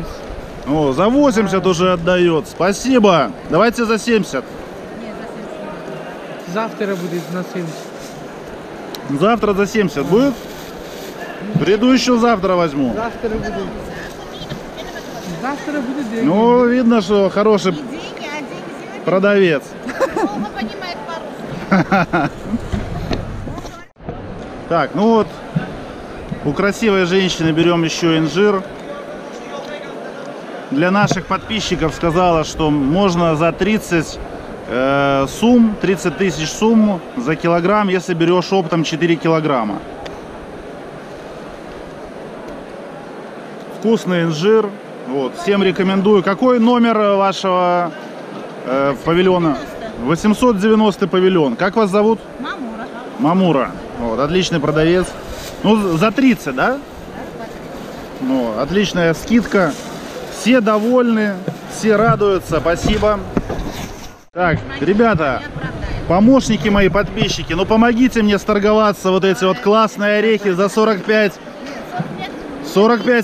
О, за 80 уже отдает. Спасибо. Давайте за 70. Нет, за 70. Завтра будет на 70. Завтра за 70 будет? Приду еще завтра возьму. Завтра будет. Завтра будет деньги. Ну, видно, что хороший деньги, а продавец. Плохо понимает по-русски. Так, ну вот. У красивой женщины берем еще инжир. Для наших подписчиков сказала, что можно за 30 тысяч сумму за килограмм, если берешь оптом 4 килограмма. Вкусный инжир, Вот, всем рекомендую. Какой номер вашего павильона? 890 павильон. Как вас зовут? Мамура. Мамура. Вот, отличный продавец. Ну, за 30, да? Ну, отличная скидка. Все довольны, все радуются. Спасибо. Так, ребята, помощники мои, подписчики, ну помогите мне сторговаться вот эти вот классные орехи за 45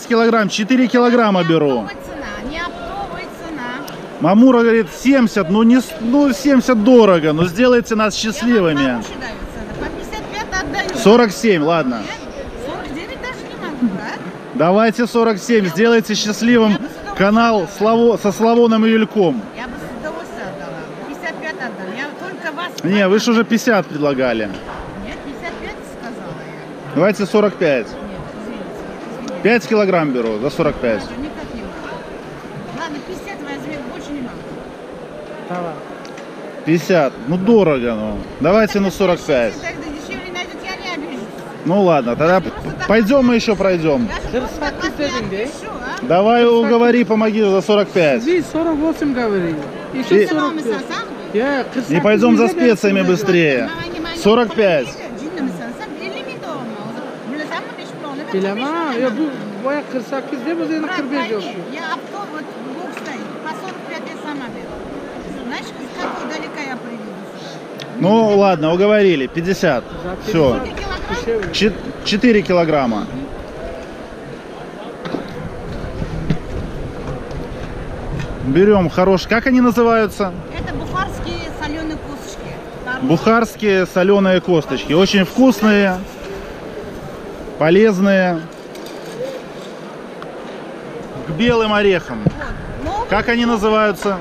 килограмм, 4 килограмма беру. Мамура говорит 70, ну не, ну 70 дорого, но сделайте нас счастливыми. 47, ладно. 49 даже не могу, да? Давайте 47, сделайте счастливым канал Со Славоном и Юльком. Я бы с удовольствием отдала. 55 отдала. Я только вас... Не, вы же уже 50 предлагали. Нет, 55 сказала я. Давайте 45. Нет, извините. 5 килограмм беру за 45. Ладно, никак не могу. Ладно, 50 возьми, больше не могу. Давай. 50, ну дорого, ну. Давайте на 45. Ну ладно, тогда пойдем мы еще пройдем. Давай уговори, помоги за 45. И пойдем за специями быстрее. 45. Ну ладно, уговорили. 50. Все. 4 килограмма. Берем хорошие. Как они называются? Это бухарские соленые косточки. Бухарские соленые косточки. Очень вкусные, полезные. К белым орехам. Как они называются?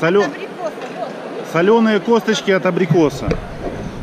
Соленые косточки. Соленые косточки от абрикоса.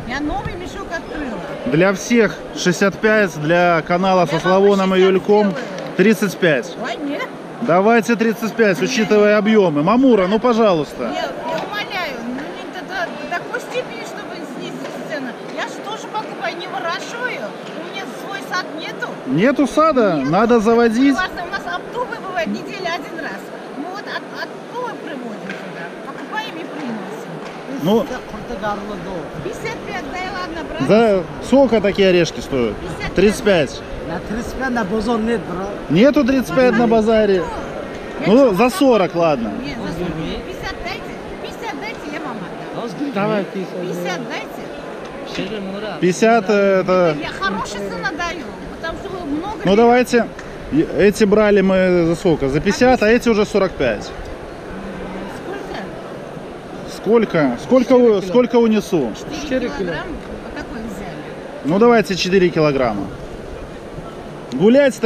Я новый мешок открыла. Для всех 65, для канала Со Славоном и Юльком 35. Ой, нет. Давайте 35, нет, учитывая объемы. Мамура, ну пожалуйста. Я умоляю, ну не до такой степени, чтобы снизить цену. Я же тоже покупаю, не выращиваю. У меня свой сад нету. Нету сада? Нету. Надо заводить. У нас оптовые бывают недели один раз. Мы вот оптовые приводим сюда, покупаем и приносим. Ну... За сколько такие орешки стоят? 35. 35 на базар нет, брат. Нету 35 на базаре. Ну, за 40, ладно. Нет, за 40. 50 дайте, я вам отдам. Давай 50 дайте. 50 это... Я хороший цена даю, потому что много... Ну, давайте. Эти брали мы за сколько? За 50, а эти уже 45. Сколько унесу? 4 килограмма. Вот такой взяли. Ну давайте 4 килограмма. Гулять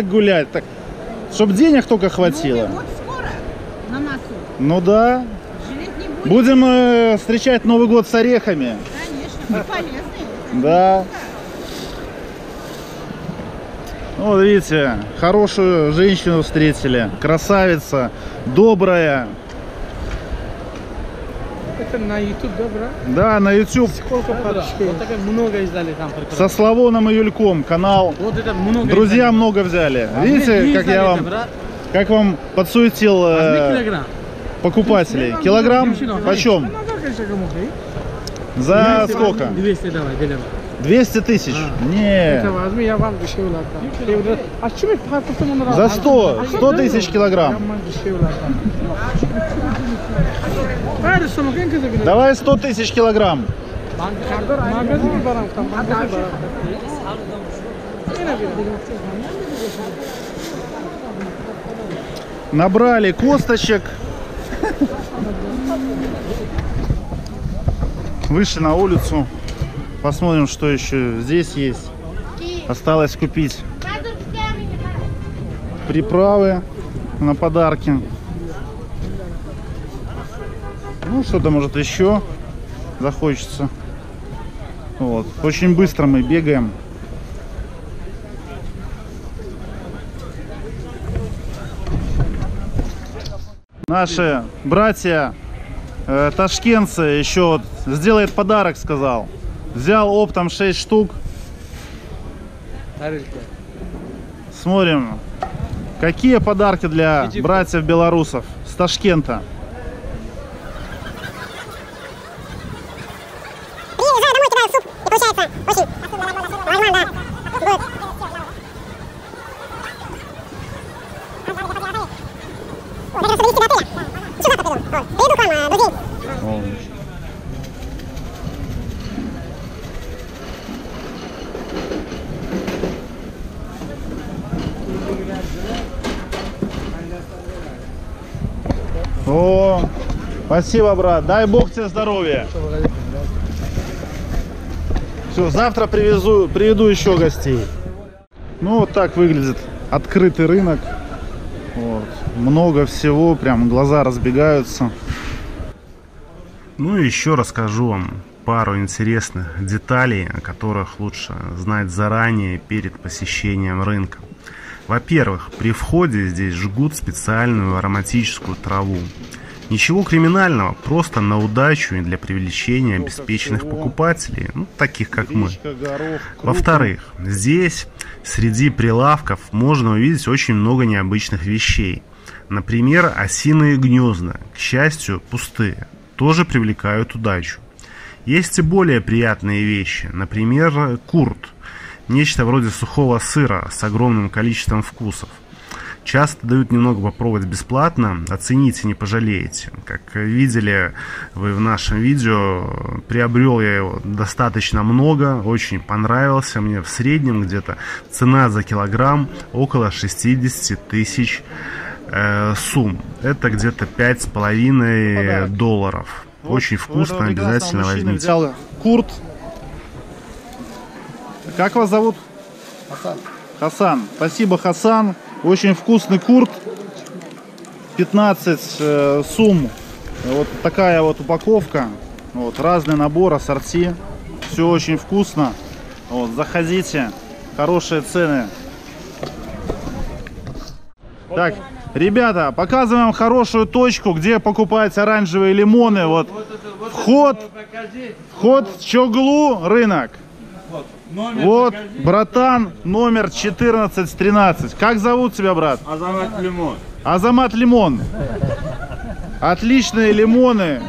так, чтобы денег только хватило. Ну, вот скоро на носу. Ну да. Будем встречать Новый год с орехами. Конечно, полезные. Да. Ну, вот видите, хорошую женщину встретили, красавица, добрая. Это на YouTube, да, брат? Да, на YouTube. Сколько подписчиков? Вот так много издали там. Со Славоном и Юльком канал. Вот это много. Друзья издали. Много взяли. А видите, как я вам, это, как вам подсуетил покупателей? Килограмм? Почем? За 200, сколько? 200 давай, делим. 200 тысяч? Не. За 100 тысяч килограмм. Давай 100 тысяч килограмм. Набрали косточек. Вышли на улицу. Посмотрим, что еще здесь есть. Осталось купить приправы на подарки. Ну, что-то, может, еще захочется. Вот. Очень быстро мы бегаем. Наши братья ташкентцы еще вот сделает подарок, сказал. Взял оптом 6 штук. Смотрим, Какие подарки для братьев-белорусов с Ташкента? О, спасибо, брат. Дай Бог тебе здоровья. Все, завтра приведу еще гостей. Ну, вот так выглядит открытый рынок. Вот. Много всего, прям глаза разбегаются. Ну и еще расскажу вам пару интересных деталей, о которых лучше знать заранее перед посещением рынка. Во-первых, при входе здесь жгут специальную ароматическую траву. Ничего криминального, просто на удачу и для привлечения беспечных покупателей, ну, таких как мы. Во-вторых, здесь среди прилавков можно увидеть очень много необычных вещей. Например, осиные гнезда, к счастью, пустые, тоже привлекают удачу. Есть и более приятные вещи, например, курт. Нечто вроде сухого сыра с огромным количеством вкусов. Часто дают немного попробовать бесплатно, оцените, не пожалеете. Как видели вы в нашем видео, приобрел я его достаточно много, очень понравился мне. В среднем где-то цена за килограмм около 60 тысяч сум. Это где-то $5,5. Очень вкусно, обязательно возьмите. Курт. Как вас зовут? Хасан. Хасан. Спасибо, Хасан. Очень вкусный курт. 15 сум. Вот такая вот упаковка. Вот. Разный набор, ассорти. Все очень вкусно. Вот. Заходите. Хорошие цены. Так, ребята, показываем хорошую точку, где покупать оранжевые лимоны. Вот. Вход в Чоглу рынок. Вот, братан, номер 1413. Как зовут тебя, брат? Азамат Лимон. Азамат Лимон. Отличные лимоны.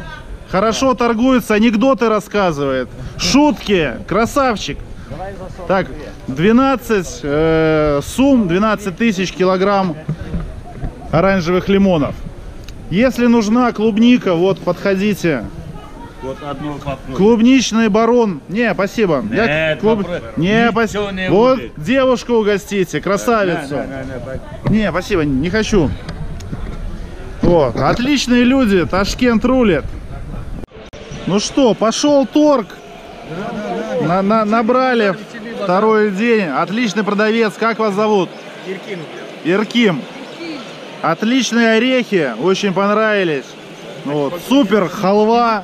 Хорошо торгуется, анекдоты рассказывает. Шутки. Красавчик. Так, 12 тысяч килограмм оранжевых лимонов. Если нужна клубника, вот, подходите. Вот одну попробую. Клубничный барон. Не, спасибо. Нет, не, спасибо. Вот будет. Девушку угостите, красавицу. Не, спасибо, не хочу. Вот. Отличные люди, Ташкент рулит. Ну что, пошел торг. Набрали второй день. Отличный продавец. Как вас зовут? Иркин. Иркин. Отличные орехи, очень понравились. Вот. Супер халва.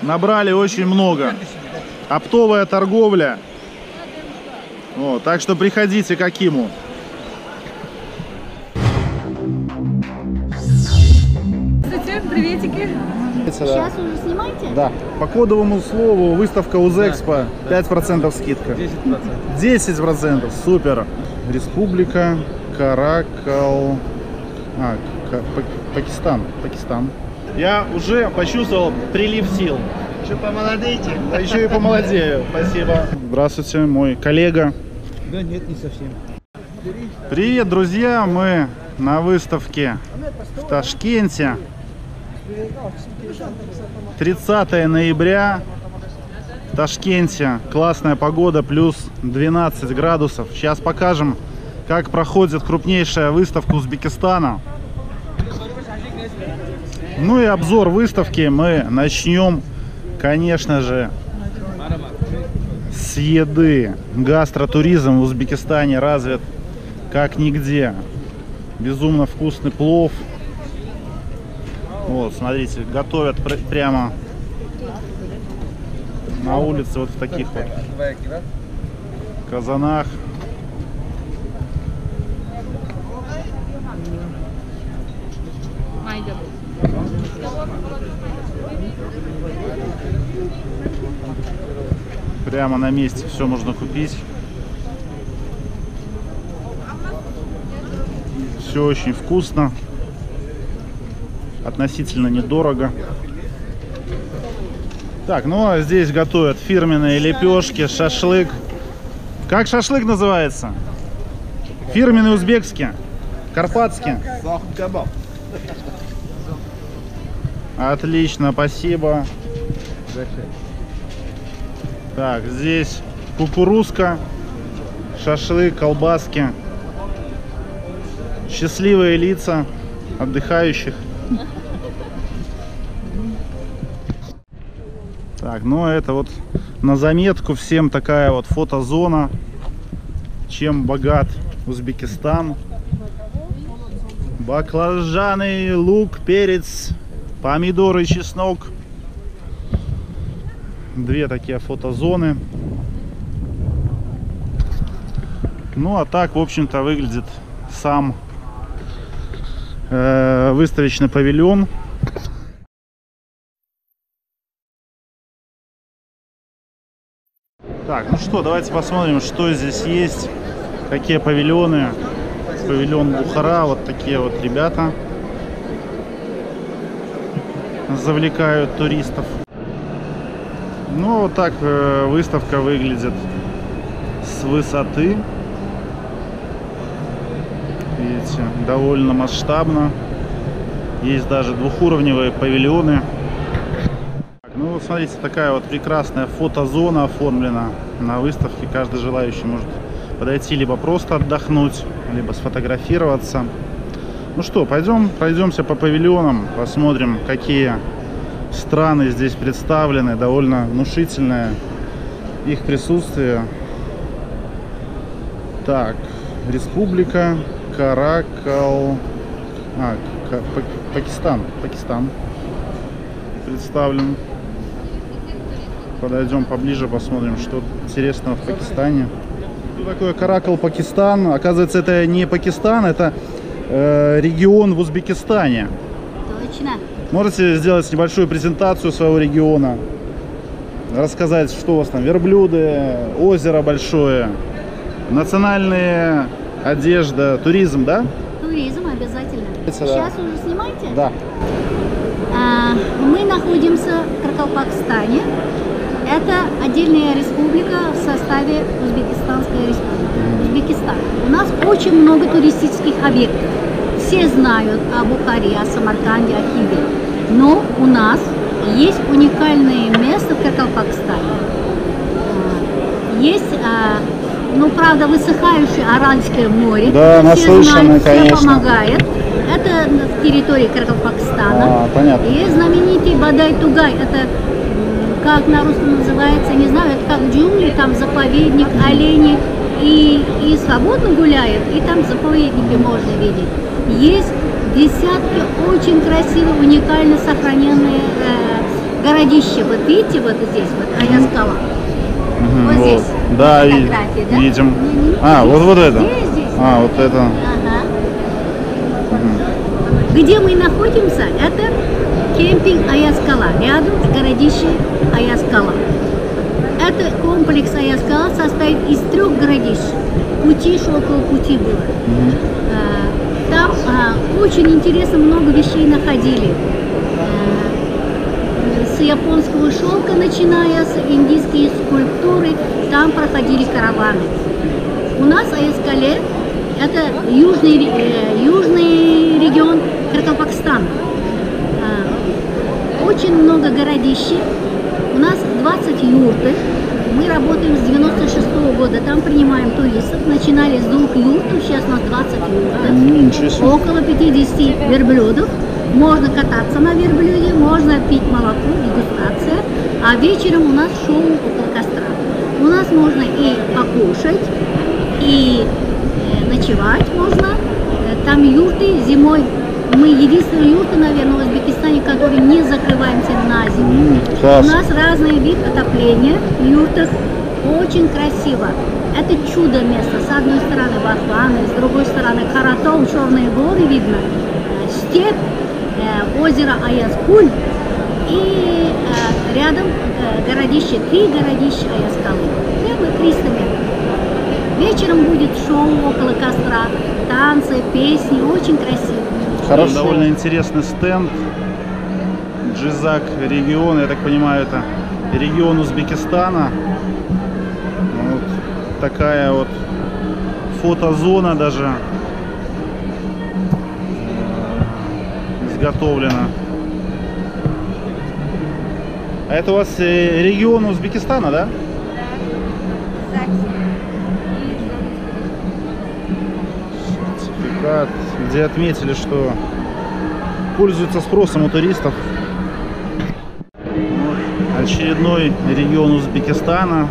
Набрали очень много. Оптовая торговля. Вот, так что приходите к Акиму. Здравствуйте, приветики. Сейчас уже снимаете? Да. По кодовому слову выставка Узэкспо, 5% скидка. 10%. 10%, супер. Республика Каракал... Пакистан. Пакистан. Я уже почувствовал прилив сил. Еще помолодеете? Да еще и помолодею. Спасибо. Здравствуйте, мой коллега. Да нет, не совсем. Привет, друзья. Мы на выставке в Ташкенте. 30 ноября в Ташкенте. Классная погода, плюс 12 градусов. Сейчас покажем, как проходит крупнейшая выставка Узбекистана. Ну и обзор выставки мы начнем, конечно же, с еды. Гастротуризм в Узбекистане развит как нигде. Безумно вкусный плов. Вот, смотрите, готовят прямо на улице, вот в таких вот казанах. Прямо на месте все можно купить. Все очень вкусно, относительно недорого. Так, ну а здесь готовят фирменные лепешки, шашлык. Как шашлык называется? Фирменный узбекский, карпатский. Отлично, спасибо. Так, здесь кукурузка, шашлык, колбаски. Счастливые лица отдыхающих. Так, ну это вот на заметку всем такая вот фотозона. Чем богат Узбекистан? Баклажаны, лук, перец, помидоры, чеснок. Две такие фотозоны. Ну а так, в общем-то, выглядит сам выставочный павильон. Так, ну что, давайте посмотрим, что здесь есть, какие павильоны. Павильон Бухара, вот такие вот ребята завлекают туристов. Ну, вот так выставка выглядит с высоты. Видите, довольно масштабно. Есть даже двухуровневые павильоны. Ну, вот смотрите, такая вот прекрасная фотозона оформлена на выставке. Каждый желающий может подойти либо просто отдохнуть, либо сфотографироваться. Ну что, пойдем пройдемся по павильонам, посмотрим, какие страны здесь представлены. Довольно внушительное их присутствие. Так, республика Пакистан представлен. Подойдем поближе, посмотрим, что интересного в Пакистане. Что такое Каракалпакстан? Оказывается, это не Пакистан, это регион в Узбекистане. Точно. Можете сделать небольшую презентацию своего региона? Рассказать, что у вас там? Верблюды, озеро большое, национальные одежда, туризм, да? Туризм обязательно. Сейчас уже снимаете? Да. Мы находимся в Каракалпакстане. Это отдельная республика в составе Узбекистанской республики. Узбекистан. У нас очень много туристических объектов. Все знают о Бухаре, о Самарканде, о Хиве. Но у нас есть уникальное место в Каракалпакстане. Есть, ну, правда, высыхающее Аральское море. Да, наслышаны, конечно. Все помогает. Это на территории Каракалпакстана. А, понятно. И знаменитый Бадай-Тугай. Это, как на русском называется, не знаю, это как джунгли, там заповедник, олени. И свободно гуляют, и там заповедники можно видеть. Есть десятки очень красивых, уникально сохраненные городища. Вот видите, вот здесь, вот Аяз-Кала. Вот здесь. Да, фотографии, да? Видим. А, здесь, вот это. Здесь. А, вот это. Ага. Где мы находимся, это кемпинг Аяз-Кала, рядом с городищем Аяз-Кала. Этот комплекс Аяз-Кала состоит из трех городищ. Пути, шелкового пути было. Там очень интересно много вещей находили. С японского шелка, начиная с индийские скульптуры, там проходили караваны. У нас Аяз-Кале это южный регион Каракалпакстана. Очень много городищ. У нас 20 юрты. Мы работаем с 96-го года. Там принимаем туристов. Начинали с 2 юрт, сейчас у нас 20 юрт. Около 50 верблюдов. Можно кататься на верблюде, можно пить молоко, дегустация. А вечером у нас шоу около костра. У нас можно и покушать, и ночевать можно. Там юрты зимой. Мы единственная юрта, наверное, в Узбекистане, которой не закрываемся на зиму. Класс. У нас разный вид отопления. Юрта очень красиво. Это чудо место. С одной стороны Барханы, с другой стороны Каратон, Черные горы видно, степь, озеро Аяз-Куль и рядом городище, 3 городища Аяз-Калы. Прямо 300 метров. Вечером будет шоу около костра. танцы, песни, очень красиво. Хорошо. Довольно интересный стенд. Джизак регион, я так понимаю, это регион Узбекистана. Вот такая вот фотозона даже изготовлена. А это у вас регион Узбекистана, да? Да. Сертификат, где отметили, что пользуется спросом у туристов. Очередной регион Узбекистана,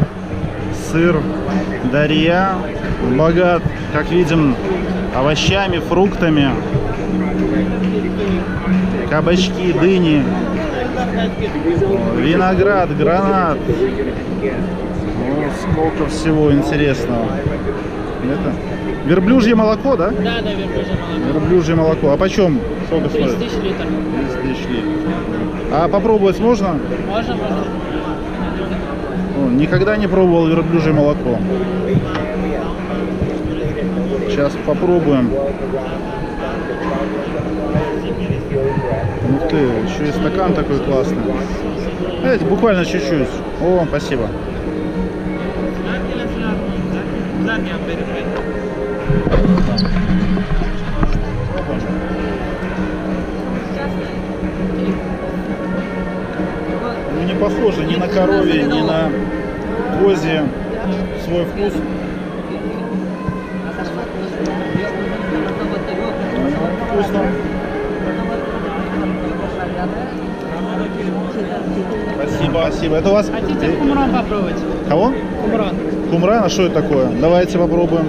Сырдарья, богат, как видим, овощами, фруктами, кабачки, дыни, виноград, гранат, ну, сколько всего интересного. Это верблюжье молоко, да? Да, да, верблюжье молоко. Верблюжье молоко. А почем? Сколько стоит? 30 тысяч литров. 30 тысяч литров. А попробовать можно? Можно, можно. О, никогда не пробовал верблюжье молоко. Сейчас попробуем. Ух ты, еще и стакан такой классный. Знаете, буквально чуть-чуть. О, спасибо. Ну, не похоже ни на коровье, ни на козье свой вкус. Вкусно. Спасибо, спасибо. Это у вас... Хотите кумран попробовать? Кого? Кумран. Кумран? А что это такое? Давайте попробуем.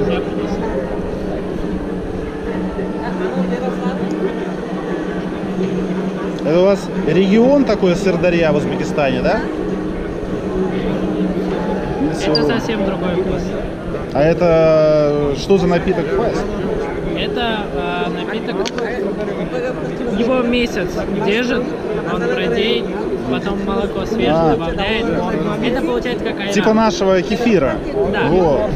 Это у вас регион такой, Сырдарья в Узбекистане, да? Это совсем другой вкус. А это что за напиток? Это напиток, его месяц держит, он бродеет, потом молоко свежее добавляет. Это получается как айран. Типа нашего кефира. Да. Во.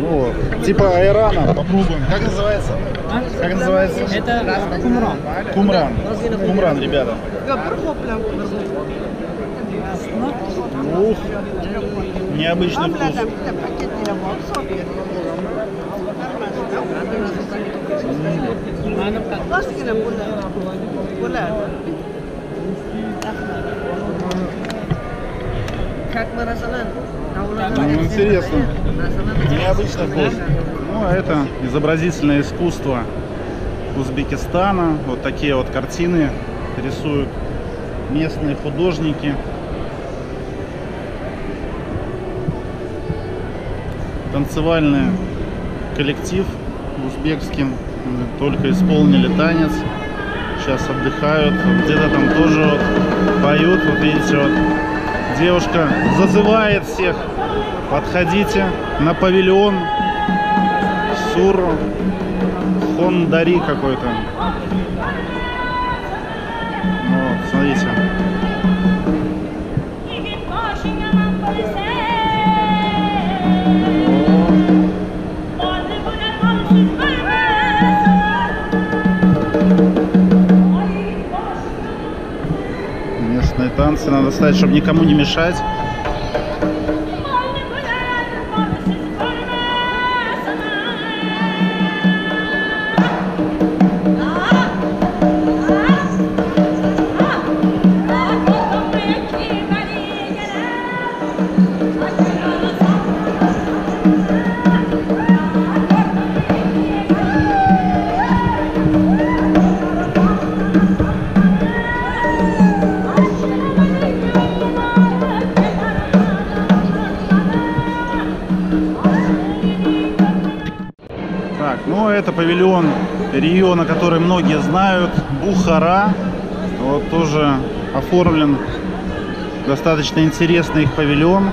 Во. Типа айрана. Попробуем. Как называется? А? Как называется? Это кумран. Кумран. Кумран, ребята. Ух, необычный вкус. Ну, интересно, необычный вкус. Ну, это изобразительное искусство Узбекистана. Вот такие вот картины рисуют местные художники. Танцевальный коллектив узбекский только исполнили танец, сейчас отдыхают, где-то там тоже вот поют. Вот видите, вот девушка зазывает всех: подходите на павильон Сур Хондари какой-то. Вот, смотрите. Местные танцы надо ставить, чтобы никому не мешать. Это павильон региона, который многие знают, Бухара. Вот тоже оформлен достаточно интересный их павильон.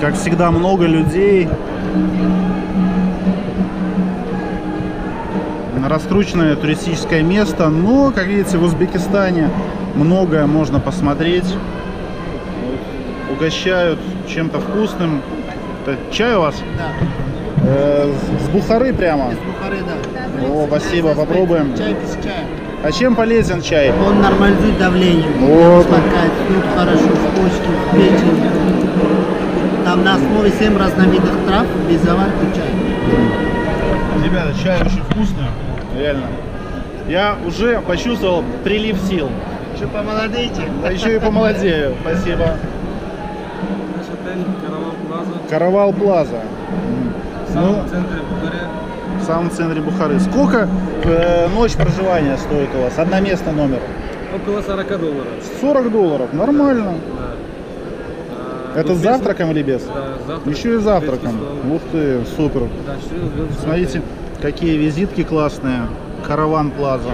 Как всегда, много людей. Раскрученное туристическое место, но, как видите, в Узбекистане многое можно посмотреть. Угощают чем-то вкусным. Это чай у вас? Да. С Бухары прямо? Из Бухары, да. О, спасибо, попробуем. Чай без чая. А чем полезен чай? Он нормализует давление. Вот. Успокаивает, хорошо, в почки, в печень. Там на основе 7 разновидных трав без заварки чай. Ребята, чай очень вкусный. Реально. Я уже почувствовал прилив сил. Еще помолодеете? Да еще и помолодею. Спасибо. Наш отель Каравал Плаза. Каравал Плаза. В центре Бухары. В самом центре Бухары. Сколько ночь проживания стоит у вас? Одноместный номер? Около 40 долларов. 40 долларов? Нормально. Да. Это с завтраком или без? Да, завтрак. Еще и с завтраком. Ух ты, супер. Да, смотрите, какие визитки классные. Караван Плаза.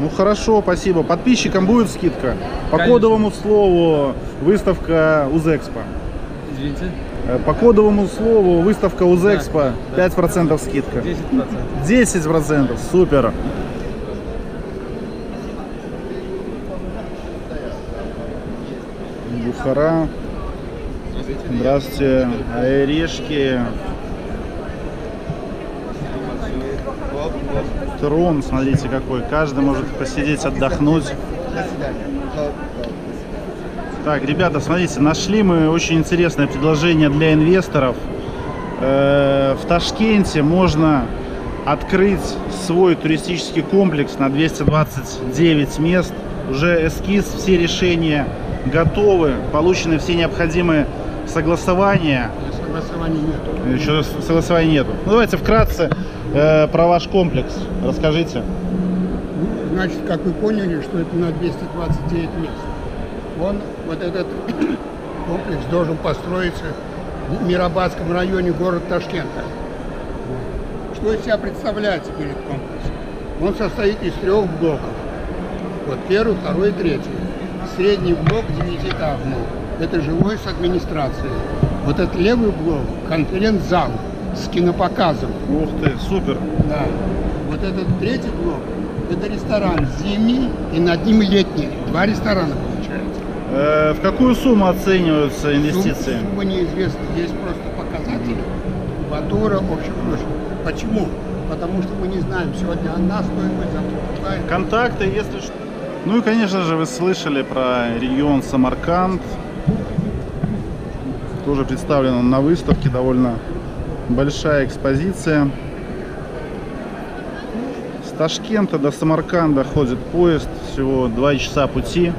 Ну хорошо, спасибо. Подписчикам будет скидка? По конечно. Кодовому слову выставка Узэкспо. Извините? По кодовому слову выставка Узэкспо, да, 5% да. скидка. 10%. 10%, супер. Бухара. Здравствуйте. Орешки. Трон, смотрите какой. Каждый может посидеть, отдохнуть. Так, ребята, смотрите, нашли мы очень интересное предложение для инвесторов. В Ташкенте можно открыть свой туристический комплекс на 229 мест. Уже эскиз, все решения готовы, получены все необходимые согласования. Согласований нет. Еще согласований нет. Ну, давайте вкратце про ваш комплекс расскажите. Значит, как вы поняли, что это на 229 мест. Он, вот этот комплекс должен построиться в Мирабадском районе города Ташкента. Что из себя представляет теперь этот комплекс? Он состоит из 3 блоков. Вот первый, второй и третий. Средний блок 9-этажный. Это жилой с администрацией. Вот этот левый блок – конференц-зал с кинопоказом. Ух ты, супер! Да. Вот этот третий блок – это ресторан зимний и над ним летний. 2 ресторана. В какую сумму оцениваются инвестиции? Сумма неизвестна. Есть просто показатели мотора, общих площадь. Почему? Потому что мы не знаем сегодня одна стоимость, завтра другая. Контакты, если что. Ну и, конечно же, вы слышали про регион Самарканд. Тоже представлен он на выставке. Довольно большая экспозиция. С Ташкента до Самарканда ходит поезд. Всего 2 часа пути.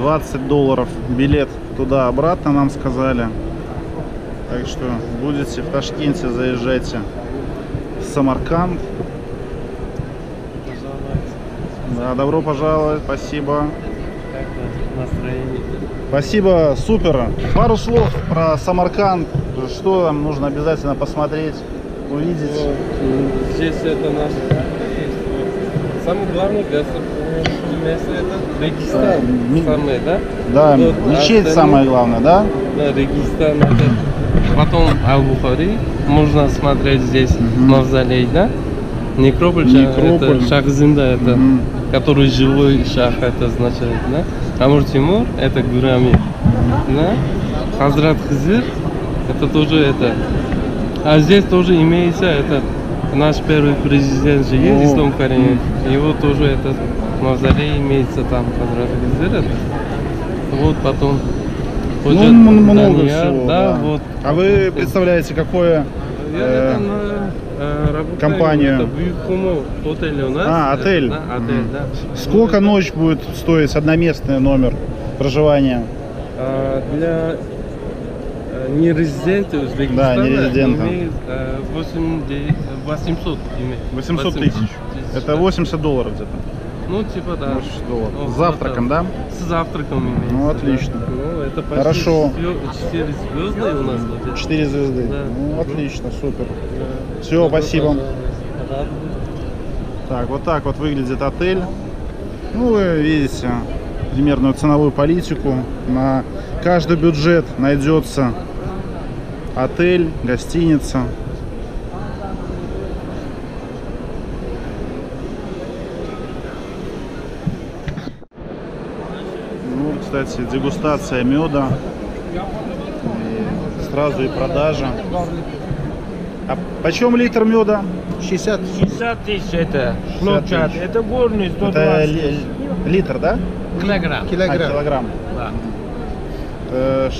20 долларов билет туда-обратно нам сказали. Так что будете в Ташкенте, заезжайте в Самарканд. Да, добро пожаловать, спасибо. Спасибо, супер. Пару слов про Самарканд. Что нам нужно обязательно посмотреть, увидеть? Здесь это наш самый главный место это Регистан, самое, да? Да, вот, мечеть остальные, самое главное, да? Да, Регистан. Это. Потом Аль-Бухари, можно смотреть здесь мавзолей, да? Некрополь. Это Шахзинда, это, который живой шах, это означает, да? Амур-Тимур, это Гур-Эмир, да? Хазрат Хизир, это тоже это. А здесь тоже имеется это наш первый президент же есть, Ислам Каримов, его тоже это. Мавзолей имеется там, который вот потом ну, много Данияр, всего, да, да. Вот. А вы представляете, какое компанию? Это отель у нас. А, отель. Да, отель да. Сколько вот ночь будет стоить одноместный номер проживания? Для нерезидента Узбекистана да, нерезидента. Имеет 800 имеет. 800 тысяч. Это 80 долларов где-то. Ну, типа, да. Ну, с завтраком, да? С завтраком имеется. Ну, отлично. Да. Ну, это почти хорошо. 4 звезды у нас. 4 звезды. Да. Ну, отлично, супер. Да. Все, да, спасибо. Да. Так, вот так вот выглядит отель. Ну, вы видите примерную ценовую политику. На каждый бюджет найдется отель, гостиница. Кстати, дегустация меда, сразу и продажа. А почем литр меда? 60. 60 тысяч это хлопчатый. Это горный 120. Это литр, да? Килограмм. Килограмм. А, килограмм. Да.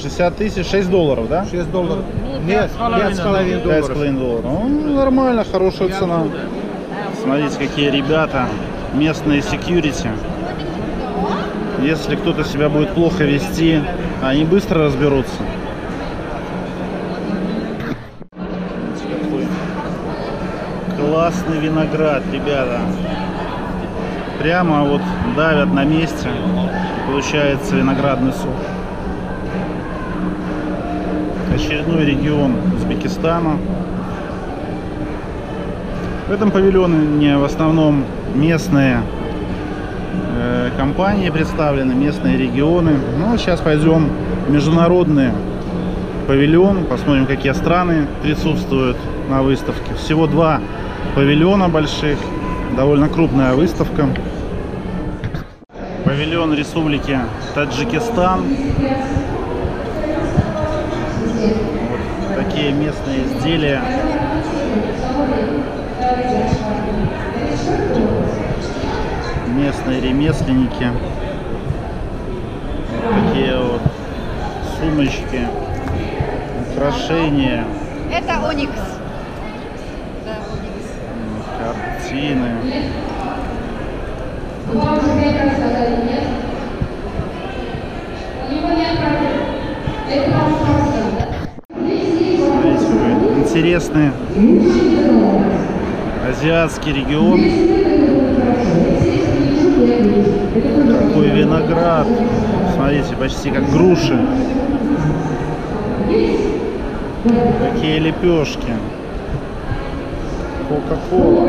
60 тысяч, $6, да? $6. Нет, $5,5. Ну, нормально, хорошая цена. Смотрите, какие ребята, местные секьюрити. Если кто-то себя будет плохо вести, они быстро разберутся. Какой классный виноград, ребята. Прямо вот давят на месте, получается виноградный сок. Очередной регион Узбекистана. В этом павильоне в основном местные компании представлены, местные регионы. Ну, сейчас пойдем в международный павильон, посмотрим, какие страны присутствуют на выставке. Всего 2 павильона больших, довольно крупная выставка. Павильон Республики Таджикистан. Вот такие местные изделия. Местные ремесленники. Вот такие вот сумочки, украшения. Это оникс. Да, оникс. Картины. Смотрите, интересный азиатский регион. Такой виноград, смотрите, почти как груши. Такие лепешки. Кока-кола.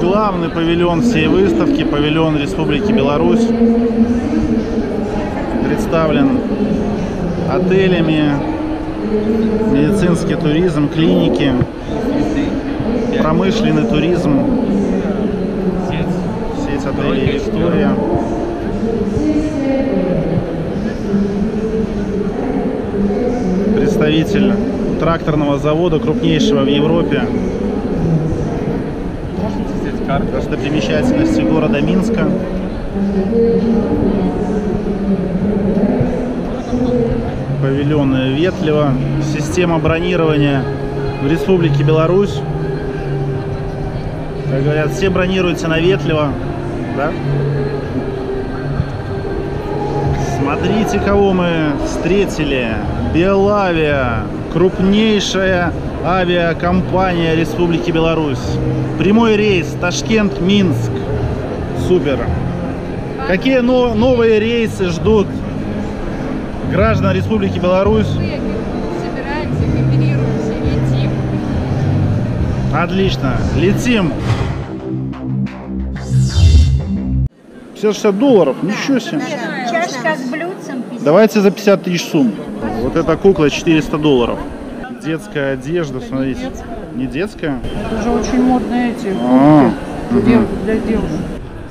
Главный павильон всей выставки, павильон Республики Беларусь, представлен отелями, медицинский туризм, клиники, промышленный туризм, сеть отелей «Виктория». Представитель тракторного завода, крупнейшего в Европе. Достопримечательности города Минска. Павильон Ветлево. Система бронирования в Республике Беларусь. Как говорят, все бронируются на Ветлево. Да? Смотрите, кого мы встретили. Белавиа. Крупнейшая авиакомпания Республики Беларусь. Прямой рейс Ташкент-Минск. Супер. Какие новые рейсы ждут граждан Республики Беларусь? Собираемся, кооперируемся, летим. Отлично, летим. $50, ничего себе. Чашка с блюдцем. Давайте за 50 тысяч сумм. Вот эта кукла $400. Детская одежда, это смотрите. Не детская? Это уже очень модные эти куртки для девушек.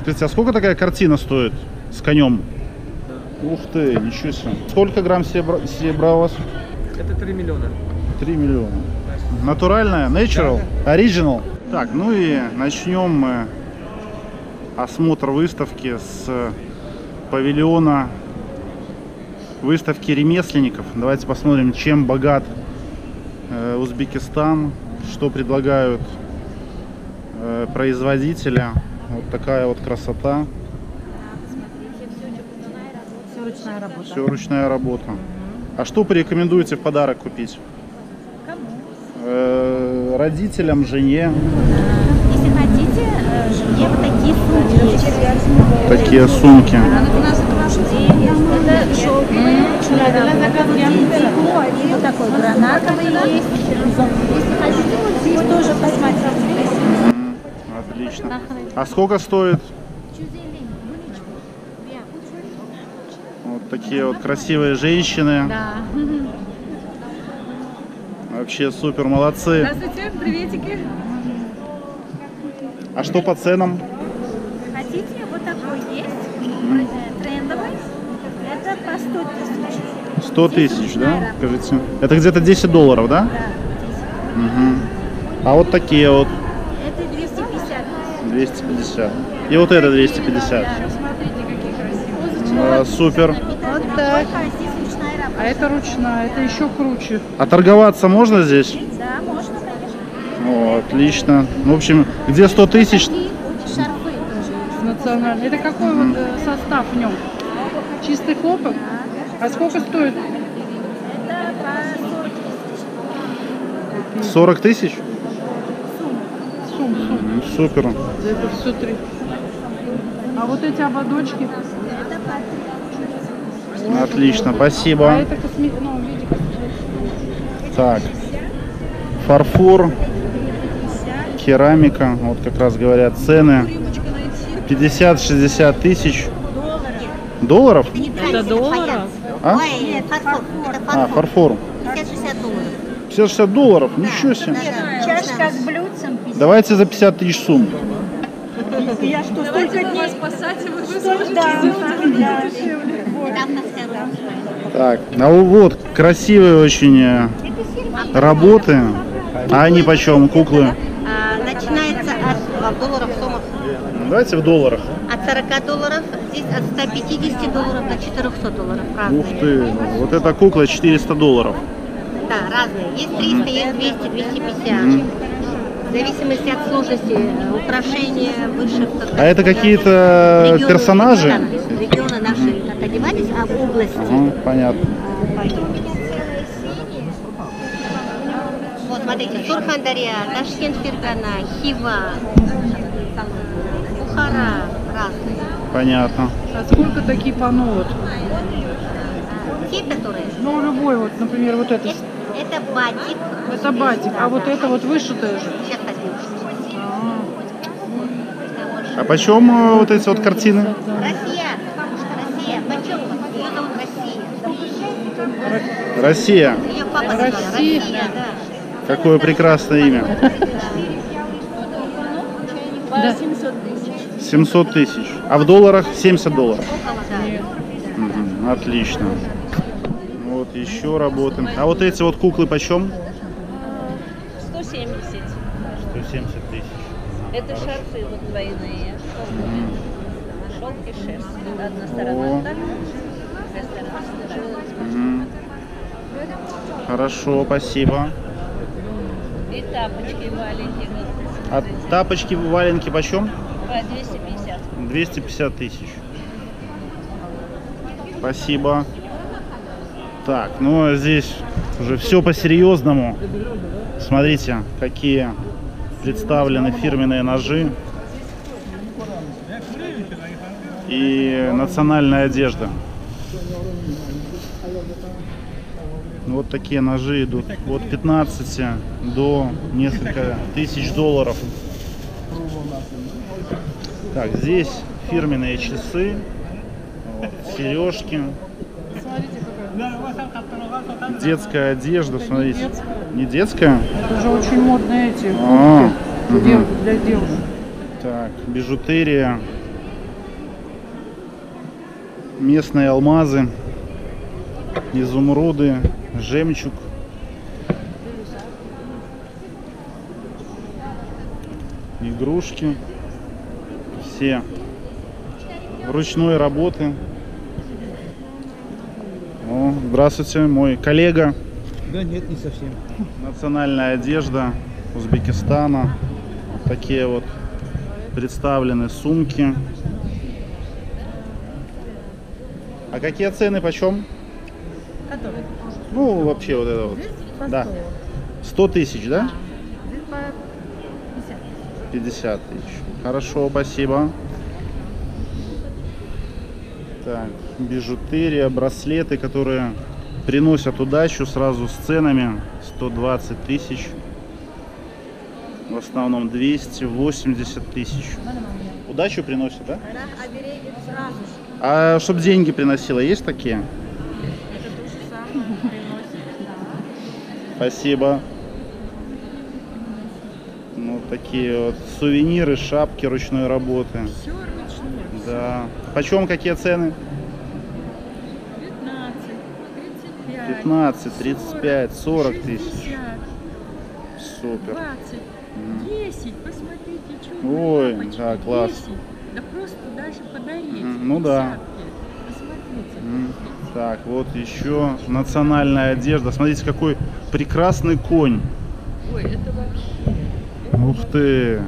Скажите, а сколько такая картина стоит с конем? Да. Ух ты, ничего себе. Сколько грамм серебра у вас? Это 3 миллиона. 3 миллиона. Натуральная? Natural? Да. Original? Так, ну и начнем мы осмотр выставки с павильона выставки ремесленников. Давайте посмотрим, чем богат Узбекистан, что предлагают производители. Вот такая вот красота. Все ручная работа. Все ручная работа. А что порекомендуете в подарок купить? Кому? Родителям, жене. Если хотите, жене вот такие сумки. Такие сумки. Это шелковые, вот такой гранатовый есть. Если хотите, тоже посмотрите. Отлично. А сколько стоит? такие вот красивые женщины. Да. Вообще супер, молодцы. Здравствуйте, приветики. А что по ценам? Хотите, вот такой есть, трендовый. Это по 100 тысяч. 100 тысяч, да? Скажите. Это где-то 10 долларов, да? Да, 10. Угу. А вот такие вот? Это 250. 250. И вот это 250. Да, смотрите, какие красивые. Супер. Вот так. А это ручная, это еще круче. А торговаться можно здесь? Да, можно, конечно. О, отлично. В общем, где 100 тысяч? Шарфы. Национальные. Это какой вот состав в нем? Чистый хлопок? Да. А сколько стоит? Это 40 тысяч. 40 тысяч? Сум. Супер. Это все 3. А вот эти ободочки? Это по 3. Отлично, спасибо. А это так, фарфор, керамика, вот как раз говорят цены. 50-60 тысяч долларов. Это долларов? А? А, фарфор. 50-60 долларов. 50-60 долларов? Ничего себе. Чашка с блюдцем. Давайте за 50 тысяч сумм. Я что, столько дней спасать, и вы сможете сделать дешевле. Так, а вот красивые очень работы. А они почем, куклы? Начинается от долларов сумма. Давайте в долларах. От 40 долларов, здесь от 150 долларов до 400 долларов. Разные. Ух ты, вот эта кукла 400 долларов. Да, разные. Есть 300, есть 200, 250. В зависимости от сложности украшения, вышивка. А это какие-то персонажи? Регионы наши отодевались, а в области. Понятно. Вот, смотрите, Сурхандарья, Ташкент, Фергана, Хива, Бухара, разные. Понятно. А сколько такие панно? Те, которые? Ну, любой, вот, например, вот это. Это батик. Это батик, а вот это вот вышитое же. А почем вот эти вот картины? Россия, бабушка, Россия. Почем? Ее зовут Россия. Россия. Ее папа сказал. Россия, да. Какое прекрасное имя. 700 тысяч. А в долларах 70 долларов. Отлично. Вот еще работаем. А вот эти вот куклы почем? 170. 170 тысяч. Это шарфы вот двойные. Шелк и шерсть. Одна сторона так, другая сторона. Хорошо, спасибо. И тапочки, валенки. А тапочки, валенки почем? 250. 250 тысяч. Спасибо. Так, ну а здесь уже все по-серьезному. Смотрите, какие представлены фирменные ножи и национальная одежда. Вот такие ножи идут от 15 до несколько тысяч долларов. Так, здесь фирменные часы, сережки. Детская одежда, смотрите. Не детская? Это уже очень модные эти куртки для девушек. Так, бижутерия. Местные алмазы. Изумруды. Жемчуг. Игрушки. Все ручной работы. О, здравствуйте, мой коллега. Да нет, не совсем. Национальная одежда Узбекистана. Такие вот представлены сумки. А какие цены, почем? Которые? Ну, вообще вот это вот. Да. 100 тысяч, да? 50 тысяч. Хорошо, спасибо. Так, бижутерия, браслеты, которые приносят удачу сразу с ценами. 120 тысяч. В основном 280 тысяч. Удачу приносят, да? Да, обереги сразу же. А чтобы деньги приносила, есть такие? Это то же самое, приносит, да. Спасибо. Ну, такие вот сувениры, шапки ручной работы. Все ручные. Да. Почем какие цены? 15, 35, 40 тысяч. Супер. 20, 10, посмотрите, что. Ой, лапочки, да, класс. 10. Да просто даже подарить. Ну да. Посмотрите. Так, вот еще национальная одежда. Смотрите, какой прекрасный конь. Ой, это вообще. Ух ты.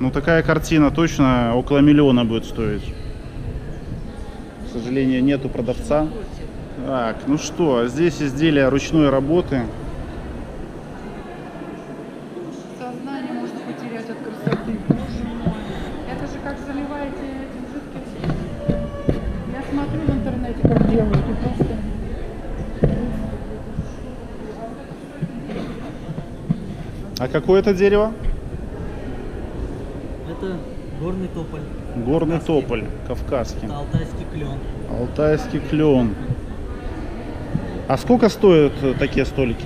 Ну такая картина точно около миллиона будет стоить. К сожалению, нету продавца. Так, ну что, здесь изделия ручной работы. Сознание можно потерять от красоты. Это же как заливаете эти жидкие. Я смотрю в интернете, как делают, и просто... А какое это дерево? Это горный тополь. Горный тополь, кавказский. Это алтайский клен. Алтайский клен. А сколько стоят такие столики?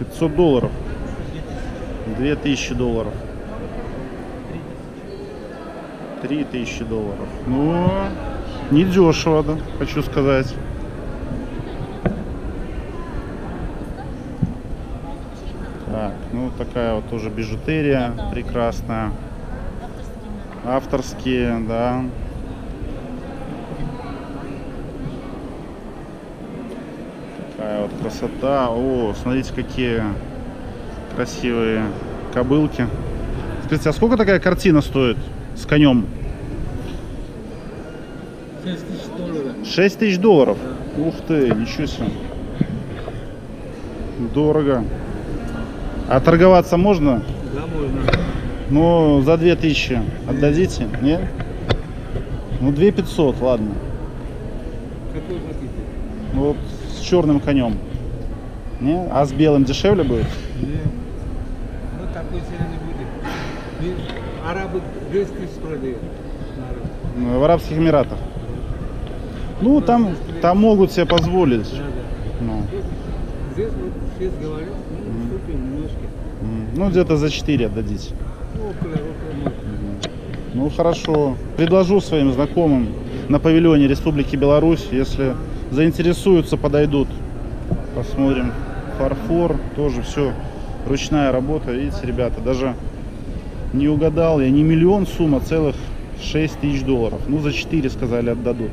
$500. $500. $2000. $3000. Ну, недешево, да, хочу сказать. Так, ну такая вот тоже бижутерия прекрасная. Авторские, да. Вот красота. О, смотрите, какие красивые кобылки. Скажите, а сколько такая картина стоит с конем? $6000. $6000? Да. Ух ты, ничего себе. Дорого. А торговаться можно? Да, можно. Ну, за 2000 отдадите? Нет? Ну, 2500, ладно. Какой хотите? Вот. С черным конем. Не? А с белым дешевле будет? Нет. Ну такой не будет. Арабы гречки продают. Ну, в Арабских Эмиратах. Ну там могут себе позволить. Да, да. Ну. Здесь вот все говорят, ну, немножко. Ну где-то за 4 отдадите. Ну хорошо. Предложу своим знакомым на павильоне Республики Беларусь, если заинтересуются, подойдут. Посмотрим. Фарфор, тоже все ручная работа. Видите, ребята, даже не угадал я, не миллион сумма, целых $6000. Ну, за 4 сказали, отдадут.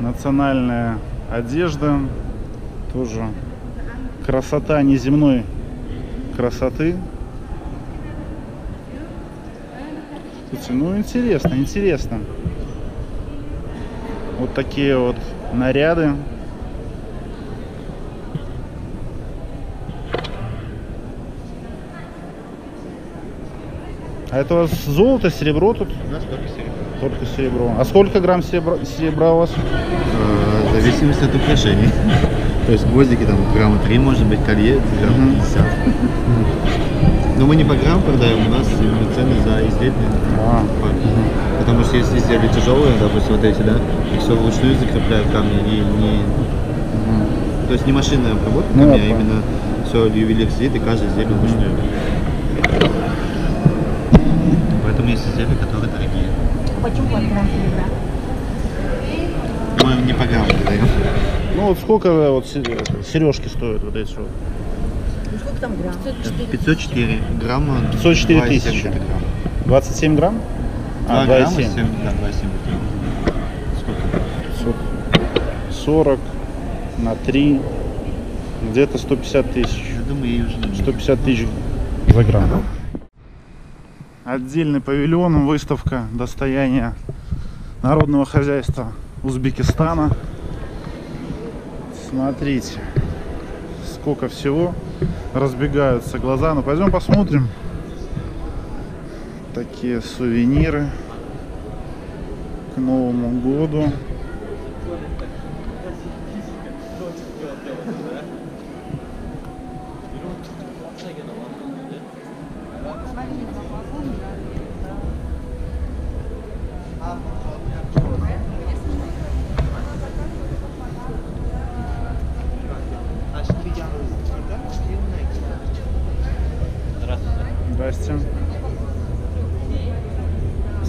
Национальная одежда. Тоже красота неземной красоты. Ну, интересно, интересно. Вот такие вот наряды. А это у вас золото, серебро тут? Да, только серебро. Только серебро. А сколько грамм серебра у вас? В зависимости от украшений. То есть гвоздики там грамма 3, может быть, колье грамм 50. Но мы не по грамм продаем, у нас цены за изделия. Потому что если изделия тяжелые, допустим, вот эти, да, и все вручную закрепляют камни, то есть не машинная обработка камня, а именно все ювелир сидит и каждое изделие вручную. Поэтому есть изделия, которые дорогие. Почему по грамм серебра? Мы не по грамм продаем. Ну вот сколько вот сережки стоят вот эти вот? Сколько там грамм? 504 грамма. 504 тысячи. 27 грамм? 2,7. Да, 2,7. Сколько? 40 на 3. Где-то 150 тысяч. Я думаю, 150 тысяч за грамм. Отдельный павильон, выставка «Достояние народного хозяйства Узбекистана». Смотрите, сколько всего. Разбегаются глаза. Ну, пойдем посмотрим. Такие сувениры к Новому году.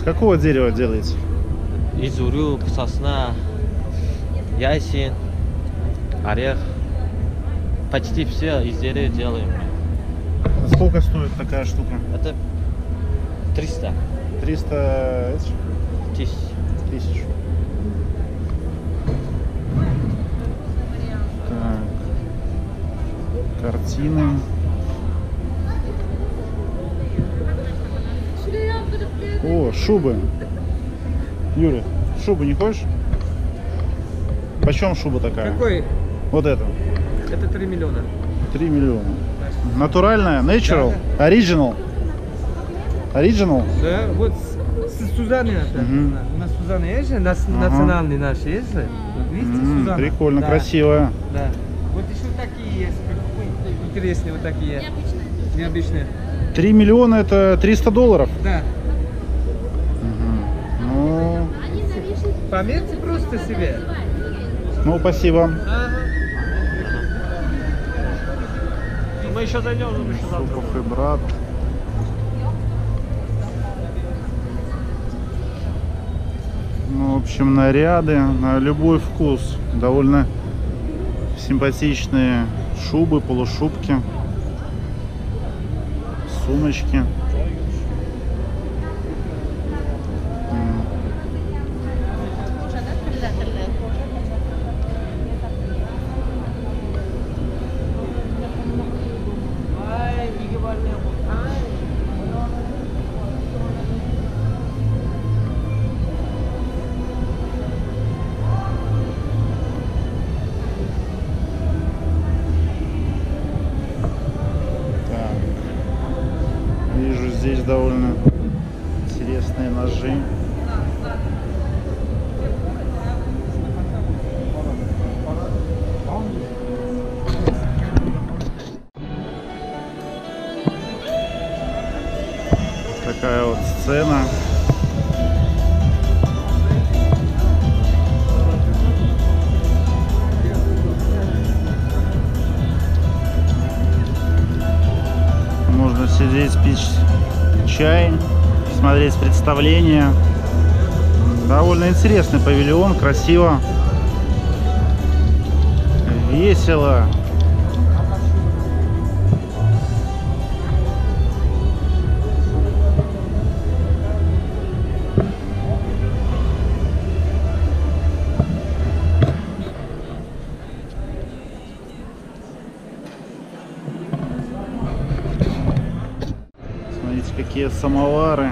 какого дерева делаете? Из урюк, сосна, ясень, орех. Почти все из деревьев делаем. Сколько стоит такая штука? Это 300. 300 тысяч. Тысяч. Так. Картины. О, шубы. Юля, шубу не хочешь? Почем шуба такая? Какой? Вот это. Это 3 миллиона. 3 миллиона. Натуральная? Natural? Да. Original? Original? Да, вот с Сузанной. У нас Сузанна есть, национальный наш есть. Вот видите, Сузанна. Прикольно, да. Красивая. Да. Вот еще такие есть, интересные вот такие. Необычные. Необычные. 3 миллиона это 300 долларов? Да. Померьте просто себе. Ну, спасибо. Ага. Мы еще зайдем, мы еще завтра. Супов и брат. Ну, в общем, наряды на любой вкус. Довольно симпатичные шубы, полушубки, сумочки. Довольно интересные ножи. Такая вот сцена. Можно сидеть, пить чай, смотреть представление. Довольно интересный павильон, красиво, весело. Такие самовары.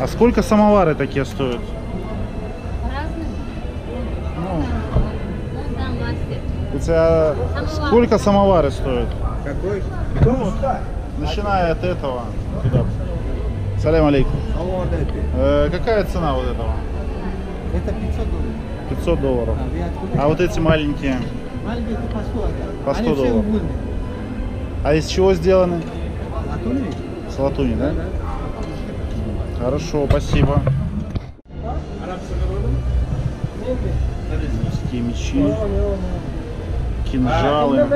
А сколько самовары такие стоят? Разные. Ну, у тебя сколько самовары стоят? Какой? Ну, начиная от этого. Туда. Салям алейкум. Какая цена вот этого? Это 500 долларов. 500 долларов. А вот эти маленькие? Маленькие по 100 долларов. А из чего сделаны? С латуни, да? Хорошо, спасибо. Такие мечи, кинжалы.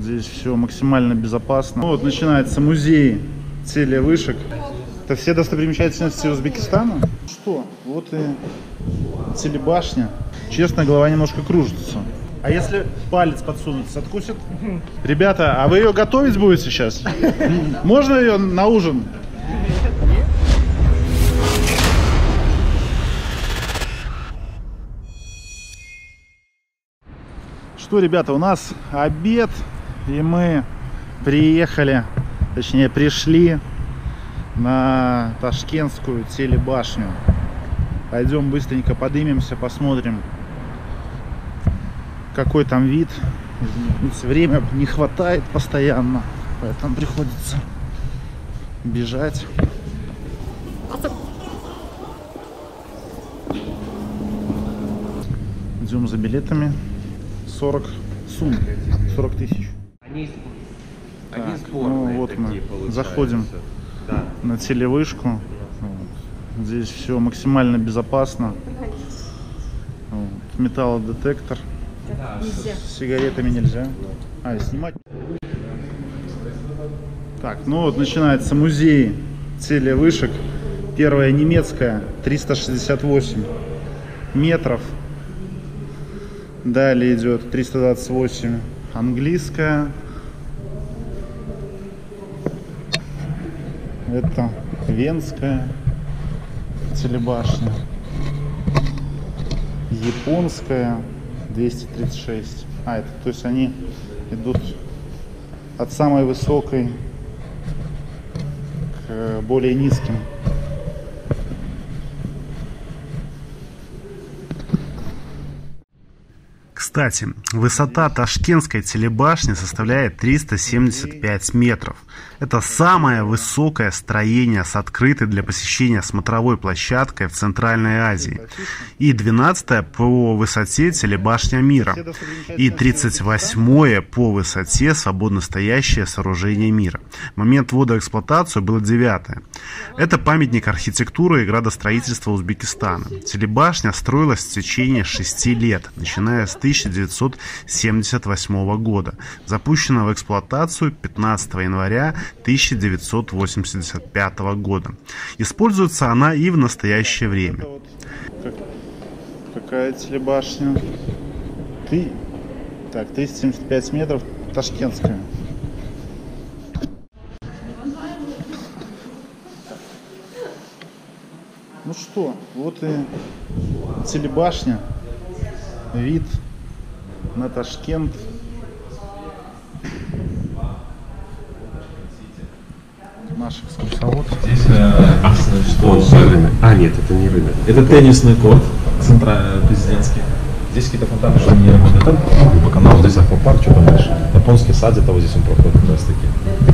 Здесь все максимально безопасно. Ну, вот начинается музей телевышек. Это все достопримечательности Узбекистана. Что? Вот и телебашня. Честно, голова немножко кружится. А если палец подсунется, откусит? Ребята, а вы ее готовить будете сейчас? Можно ее на ужин? Что, ребята, у нас обед, и мы пришли на Ташкентскую телебашню. Пойдем быстренько поднимемся, посмотрим, какой там вид. Время не хватает постоянно, поэтому приходится бежать. идем за билетами. 40 сумм, 40 тысяч. Они спорные, ну, вот мы заходим на телевышку. Здесь все максимально безопасно. Вот, металлодетектор. С сигаретами нельзя. А, снимать. Так, ну вот начинается музей телевышек. Первая немецкая, 368 метров. Далее идет 328 английская. Это венская телебашня. Японская 236. А, это, то есть они идут от самой высокой к более низким. Кстати, высота Ташкентской телебашни составляет 375 метров. Это самое высокое строение с открытой для посещения смотровой площадкой в Центральной Азии. И 12-е по высоте телебашня мира. И 38-е по высоте свободно стоящее сооружение мира. В момент ввода в эксплуатацию было 9-е. Это памятник архитектуры и градостроительства Узбекистана. Телебашня строилась в течение 6 лет, начиная с 1978 года, запущена в эксплуатацию 15 января 1985 года. Используется она и в настоящее время. Вот какая телебашня? Так, 375 метров, ташкентская. Ну что, вот и телебашня. Вид на Ташкент. Наш экскурсовод. Здесь написано, что... Рынок. А, нет, это не рынок. Это теннисный корт, центральный президентский. Здесь какие-то фонтаны, что не работают. Там по каналу, здесь аквапарк, что там дальше. Японский сад, это вот здесь он проходит как раз таки.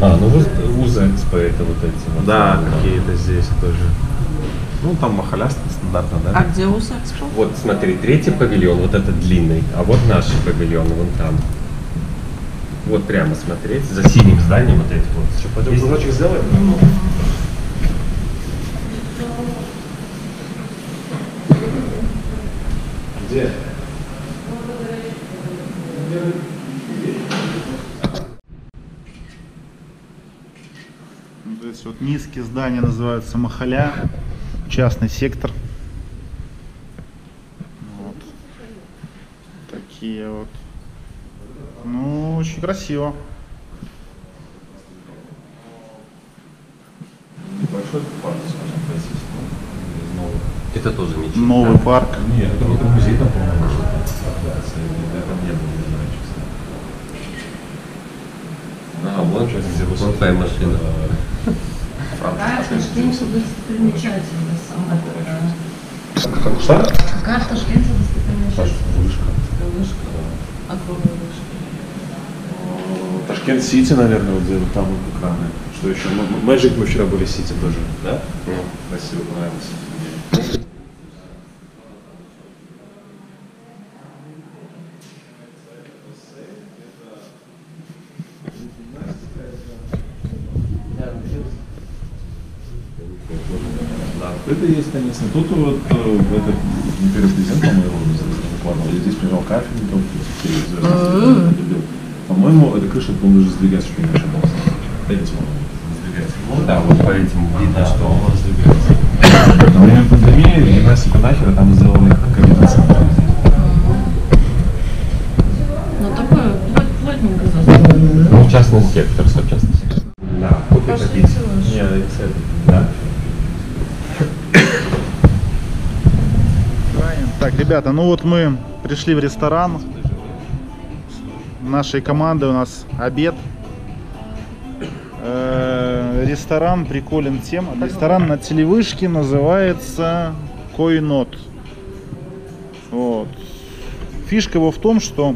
А, ну вот Узэкспо, это вот эти. Вот, да, какие-то здесь тоже. Ну, там махаля стандартно, да? А где Узэкспо? Вот, смотри, третий павильон, вот этот длинный, а вот наш павильон, вон там. Вот прямо смотреть, за синим зданием вот эти вот. Что, пойдем уголочек сделаем? Где? Вот эти вот низкие здания называются махаля. Частный сектор. Вот. Такие вот. Ну, очень красиво. Небольшой парк, скажем, красивый. Это тоже ничего. Новый парк. Нет, это какой-то музей там, по-моему, что-то. А, вон же, вон твоя машина. Карта Шкенца достопримечательна, самая. Что? Карта Шкенца достопримечательна. Вышка. Вышка. Огромная вышка. Ташкент Сити, наверное, вот где вот там вот экраны. Что еще? Мэджик мы вчера были в Сити тоже, да? Спасибо, понравилось. Это есть теннисный. Тут вот этот президент, по-моему, выкладывал. Здесь приезжал кафельником. По-моему, эта крыша, по-моему, даже сдвигается, что не ошибался. Теннис, по-моему, сдвигается. Ну да, вот по этим видно, что он сдвигается. Во время пандемии игра себе нахера, там сделали комбинацию. Ну такое плотненько заставлено. Ну, частный сектор, собственно. Да, купи попить. Нет, это да. Так, ребята, ну вот мы пришли в ресторан. Нашей команды у нас обед. Ресторан приколен тем. Ресторан на телевышке называется Койнот. Вот. Фишка его в том, что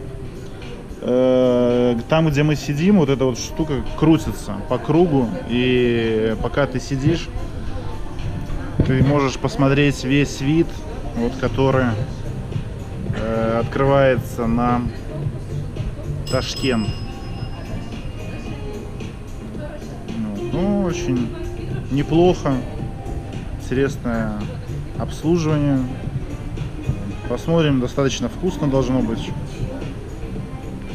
там, где мы сидим, вот эта вот штука крутится по кругу. И пока ты сидишь, ты можешь посмотреть весь вид. Вот, который открывается на Ташкент. Ну, очень неплохо, интересное обслуживание. Посмотрим, достаточно вкусно должно быть.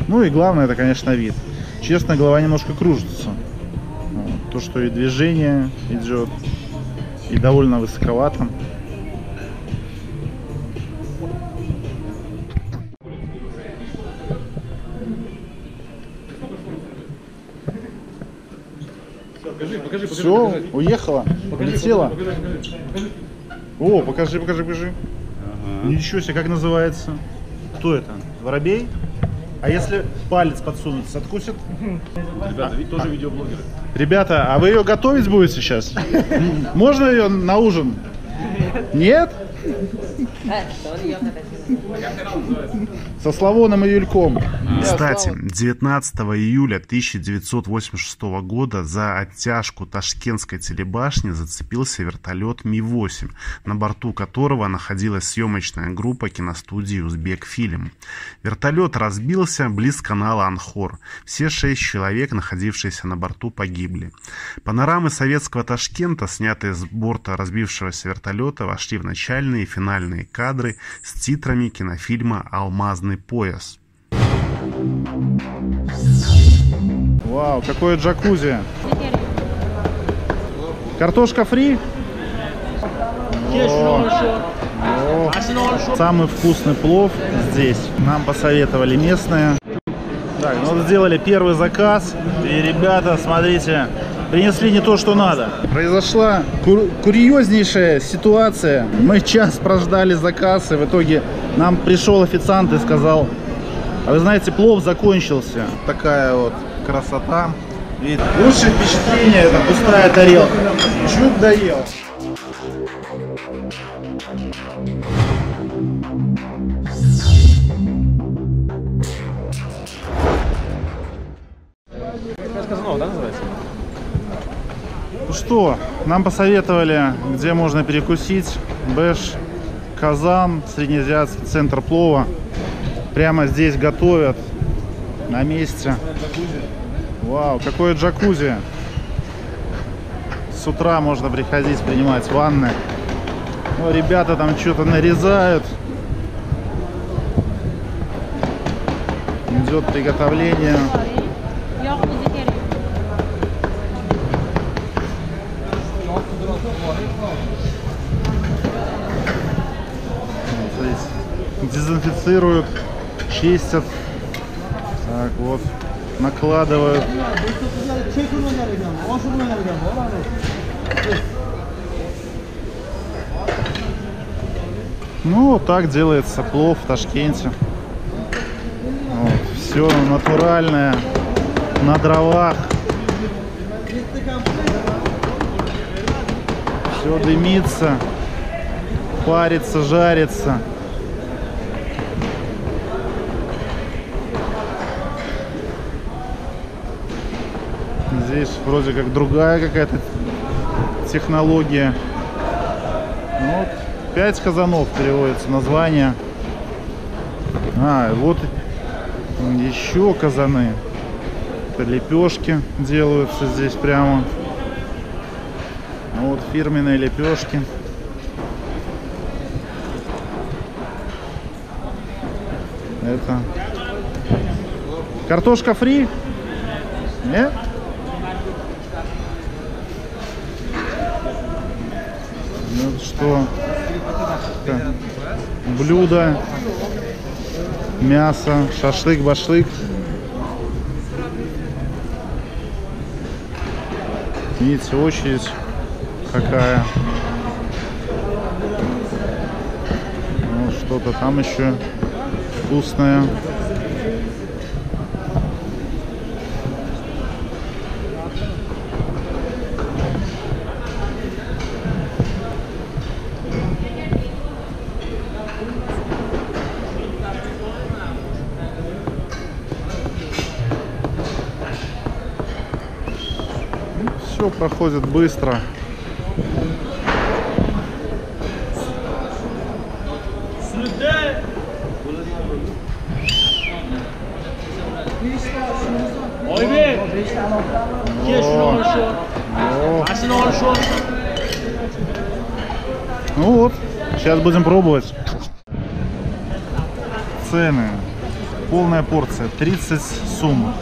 Ну и главное, это, конечно, вид. Честно, голова немножко кружится. То, что и движение идет, и довольно высоковато. Все, уехала, полетела. О, покажи. Ага. Ничего себе, как называется? Кто это? Воробей? А если палец подсунуть, откусит? Ребята, ведь тоже видеоблогеры. Ребята, а вы ее готовить будете сейчас? Можно ее на ужин? Нет? Со Славоном и Юльком. Кстати, 19 июля 1986 года за оттяжку Ташкентской телебашни зацепился вертолет Ми-8, на борту которого находилась съемочная группа киностудии «Узбекфильм». Вертолет разбился близ канала Анхор. Все 6 человек, находившиеся на борту, погибли. Панорамы советского Ташкента, снятые с борта разбившегося вертолета, вошли в начальные и финальные кадры с титрами кинофильма «Алмазный пояс». Вау, какое джакузи! Картошка фри? О, самый вкусный плов здесь. Нам посоветовали местные. Так, ну вот сделали первый заказ. И, ребята, смотрите, принесли не то, что надо. Произошла курьезнейшая ситуация. Мы час прождали заказ, и в итоге нам пришел официант и сказал: а вы знаете, плов закончился. Такая вот красота. Видите? Лучшее впечатление — это пустая тарелка. Чуть доел. Бэш казан, да, называется? Ну что, нам посоветовали, где можно перекусить. Бэш казан, среднеазиатский центр плова. Прямо здесь готовят, на месте. Вау, какое джакузи. С утра можно приходить, принимать ванны. Ну, ребята там что-то нарезают. Идет приготовление. Дезинфицируют, чистят, так вот, накладывают. Ну, вот так делается плов в Ташкенте. Вот, все натуральное, на дровах. Все дымится, парится, жарится. Здесь вроде как другая какая-то технология. Вот, 5 казанов переводится название. А, вот еще казаны. Это лепешки делаются здесь прямо. Вот фирменные лепешки. Это картошка фри? Нет? Что это? Блюдо, мясо, шашлык, башлык. Видите, очередь какая. Ну, что-то там еще вкусное. Все проходит быстро. Ну вот, сейчас будем пробовать. Цены. Полная порция 30 сум.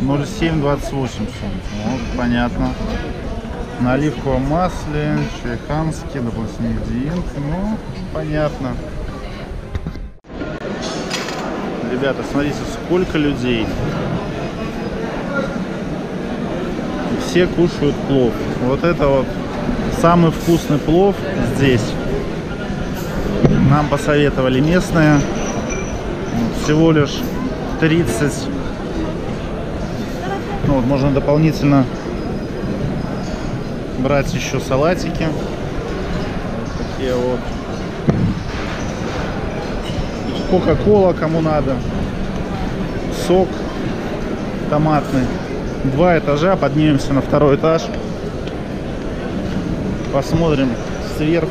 0,7-28 сум. Вот, понятно. На оливковом масле, шейханский, допустим, ингредиент. Ну, понятно. Ребята, смотрите, сколько людей. Все кушают плов. Вот это вот самый вкусный плов здесь. Нам посоветовали местные. Всего лишь 30. Ну, вот можно дополнительно брать еще салатики. Такие вот. Кока-кола, кому надо. Сок томатный. 2 этажа. Поднимемся на 2-й этаж. Посмотрим сверху.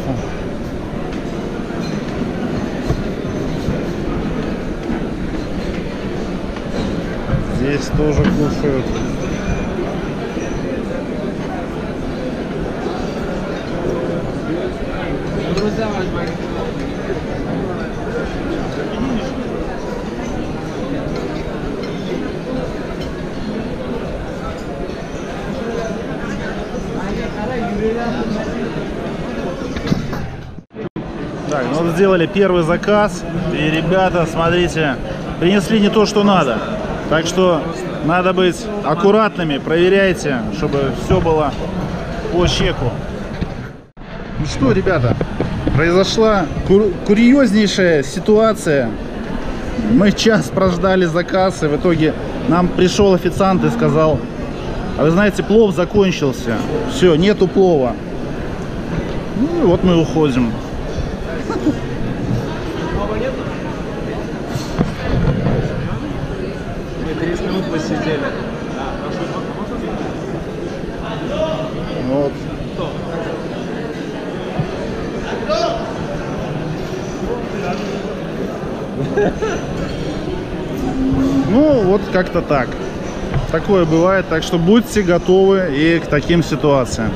Здесь тоже кушают. Так, ну вот сделали первый заказ. И, ребята, смотрите, принесли не то, что надо. Так что надо быть аккуратными, проверяйте, чтобы все было по чеку. Ну что, ребята, произошла курьезнейшая ситуация. Мы час прождали заказ, и в итоге нам пришел официант и сказал: а вы знаете, плов закончился. Все, нету плова. Ну и вот мы уходим. Мы 30 минут посидели. Вот. Ну, вот как-то так. Такое бывает, так что будьте готовы и к таким ситуациям.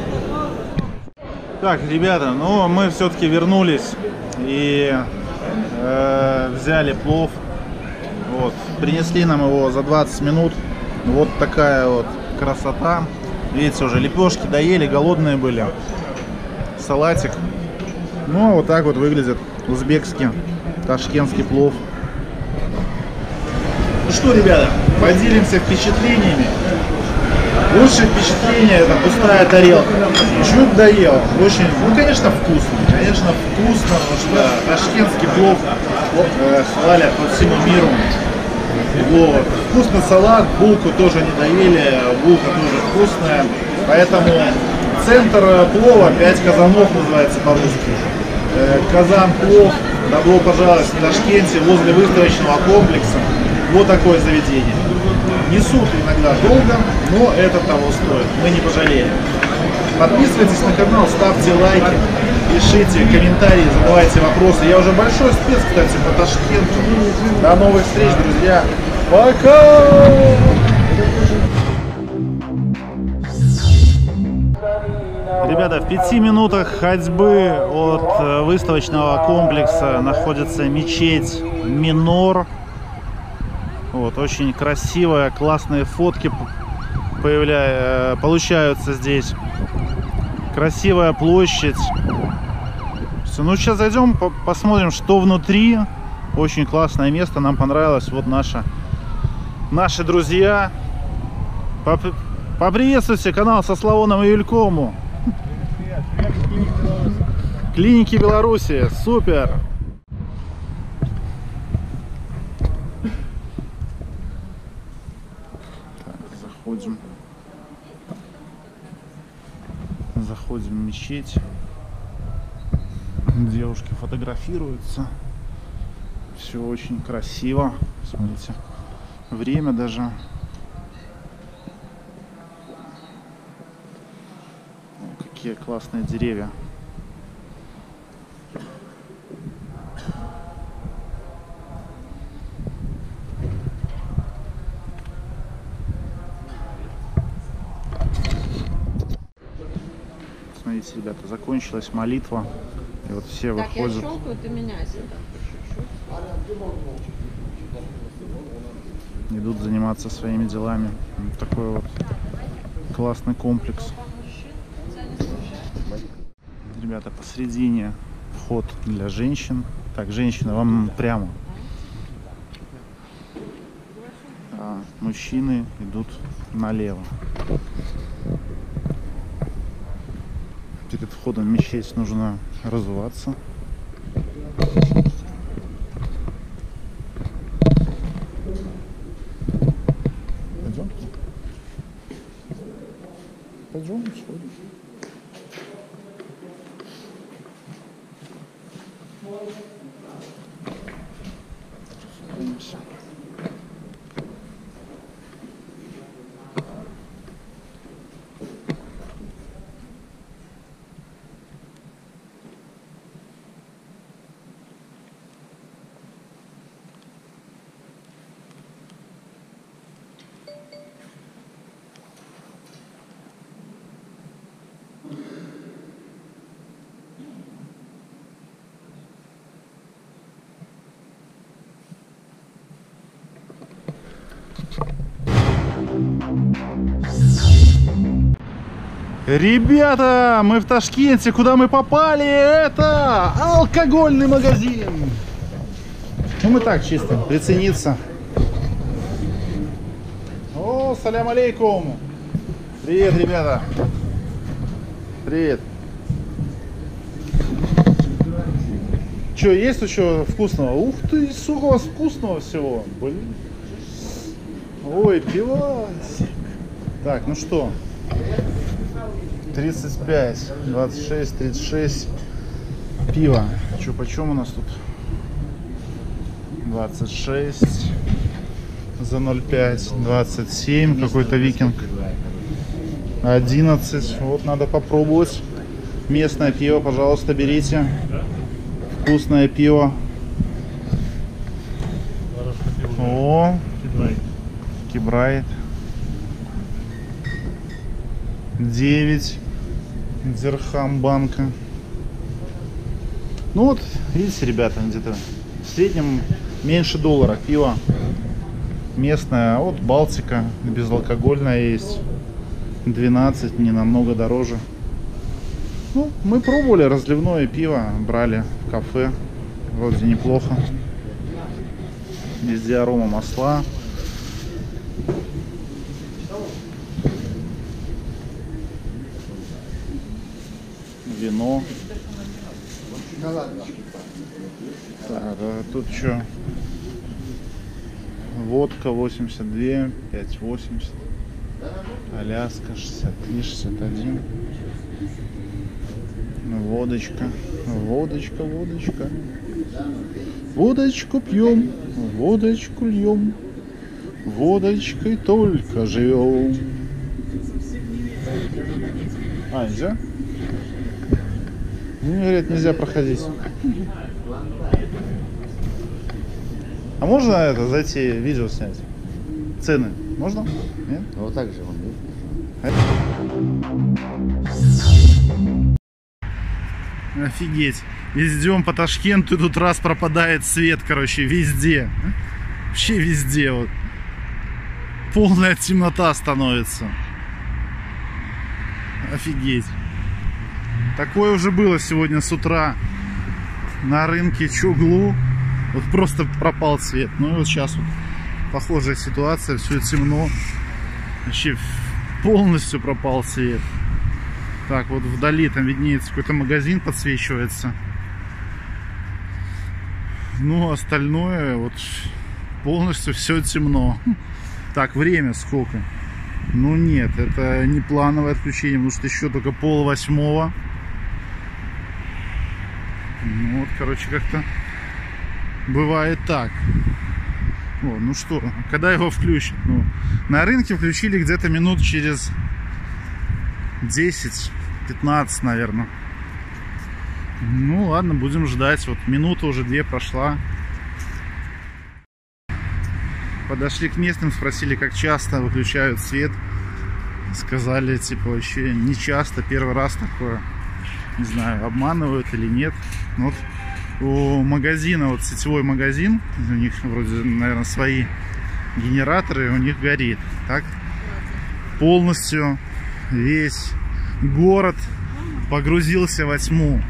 Так, ребята, ну мы все-таки вернулись и взяли плов. Вот, принесли нам его за 20 минут. Вот такая вот красота. Видите, уже лепешки доели, голодные были. Салатик. Ну, вот так вот выглядит узбекский, ташкентский плов. Ну что, ребята, поделимся впечатлениями. Лучшее впечатление — это пустая тарелка. Чуть доел. Очень, ну, конечно, вкусно. Конечно, вкусно, потому что ташкентский плов хвалят по всему миру. Вот. Вкусный салат, булку тоже не доели, булка тоже вкусная. Поэтому центр плова — 5 казанов называется по-русски. Казан плов, добро пожаловать в Ташкенте, возле выставочного комплекса. Вот такое заведение. Несут иногда долго, но это того стоит. Мы не пожалели. Подписывайтесь на канал, ставьте лайки, пишите комментарии, задавайте вопросы. Я уже большой спец, кстати, по Ташкенту. До новых встреч, друзья. Пока! Ребята, в 5 минутах ходьбы от выставочного комплекса находится мечеть Минор. Вот, очень красивая, классные фотки получаются здесь. Красивая площадь. Все, ну сейчас зайдем, посмотрим, что внутри. Очень классное место, нам понравилось. Вот наши друзья. Поприветствуйте канал Со Славоном и Юльком. Клиники Беларуси, супер! Заходим в мечеть. Девушки фотографируются. Все очень красиво. Смотрите, время даже. Какие классные деревья. остановитесь, ребята. Закончилась молитва. И вот все так, выходят. Я щелкаю, ты меня сюда. Идут заниматься своими делами. Вот такой вот классный комплекс. Ребята, посредине вход для женщин. Так, женщина, вам прямо. А мужчины идут налево. Перед входом в мечеть нужно разуваться. Пойдемте. Пойдемте, сходим. Ребята, мы в Ташкенте, куда мы попали? Это алкогольный магазин. Ну мы так чисто, прицениться. О, салям алейкум. Привет, ребята. Привет. Че, есть еще вкусного? Ух ты, сука, у вас вкусного всего. Блин. Ой, пивасик. Так, ну что? 35, 26, 36. Пиво. Че, почем у нас тут? 26 за 0,5, 27, какой-то викинг. 11. Вот надо попробовать. Местное пиво, пожалуйста, берите. Вкусное пиво. О, кибрайт. 9 дирхам банка. Ну вот, видите, ребята, где-то в среднем меньше доллара пиво. Местное, вот Балтика, безалкогольное есть. 12, не намного дороже. Ну, мы пробовали разливное пиво, брали в кафе. Вроде неплохо. Везде арома масла. Вино. Так, а тут что? Водка 82, 5,80. Аляска 63, 61. Водочка. Водочка, водочка. Водочку пьем, водочку льем. Водочкой только живем. А, нельзя? Мне говорят, нельзя проходить. А можно это зайти видео снять? Цены? Можно? Нет? Вот так же. Офигеть. Идем по Ташкенту, и тут раз пропадает свет, короче, везде. Вообще везде. Вот. Полная темнота становится. Офигеть. Такое уже было сегодня с утра на рынке Чуглу. Вот просто пропал цвет. Ну и вот сейчас вот похожая ситуация. Все темно. Вообще полностью пропал цвет. Так, вот вдали там виднеется какой-то магазин, подсвечивается. Ну, остальное вот полностью все темно. Так, время сколько? Ну нет, это не плановое отключение, потому что еще только 7:30. Ну вот, короче, как-то бывает так. О, ну что, когда его включат? Ну, на рынке включили где-то минут через 10-15, наверное. Ну ладно, будем ждать. Вот минута уже 2 прошла. Подошли к местным, спросили, как часто выключают свет. Сказали, типа, вообще не часто, первый раз такое. не знаю, обманывают или нет. Но вот у магазина, вот сетевой магазин, у них вроде, наверное, свои генераторы, у них горит. Так полностью весь город погрузился во тьму.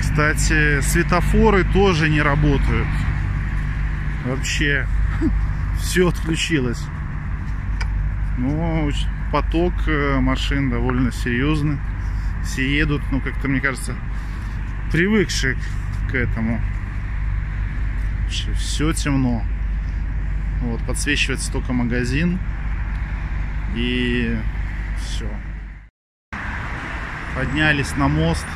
Кстати, светофоры тоже не работают. Вообще все отключилось. Но поток машин довольно серьезный. Все едут, ну как-то, мне кажется, привыкшие к этому. Все темно. Вот, подсвечивается только магазин. И все. Поднялись на мост.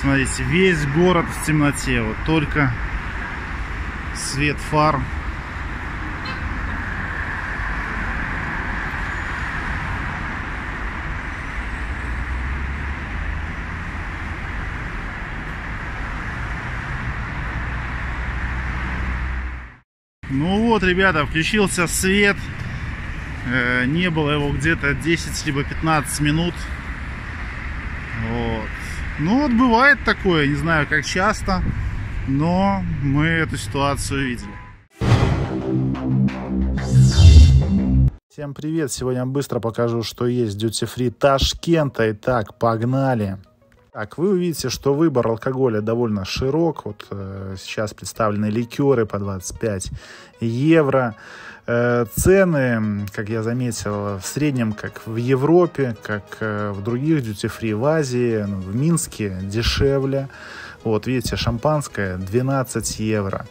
Смотрите, весь город в темноте. Вот только свет фар. Ну вот, ребята, включился свет. Не было его где-то 10 либо 15 минут. Вот. Ну вот, бывает такое, не знаю, как часто, но мы эту ситуацию видели. Всем привет! Сегодня быстро покажу, что есть дьюти-фри Ташкента. Итак, погнали! Так, вы увидите, что выбор алкоголя довольно широк. Вот сейчас представлены ликеры по 25 евро. Цены, как я заметил, в среднем, как в Европе, как в других дьюти-фри в Азии, в Минске дешевле. Вот, видите, шампанское 12 евро.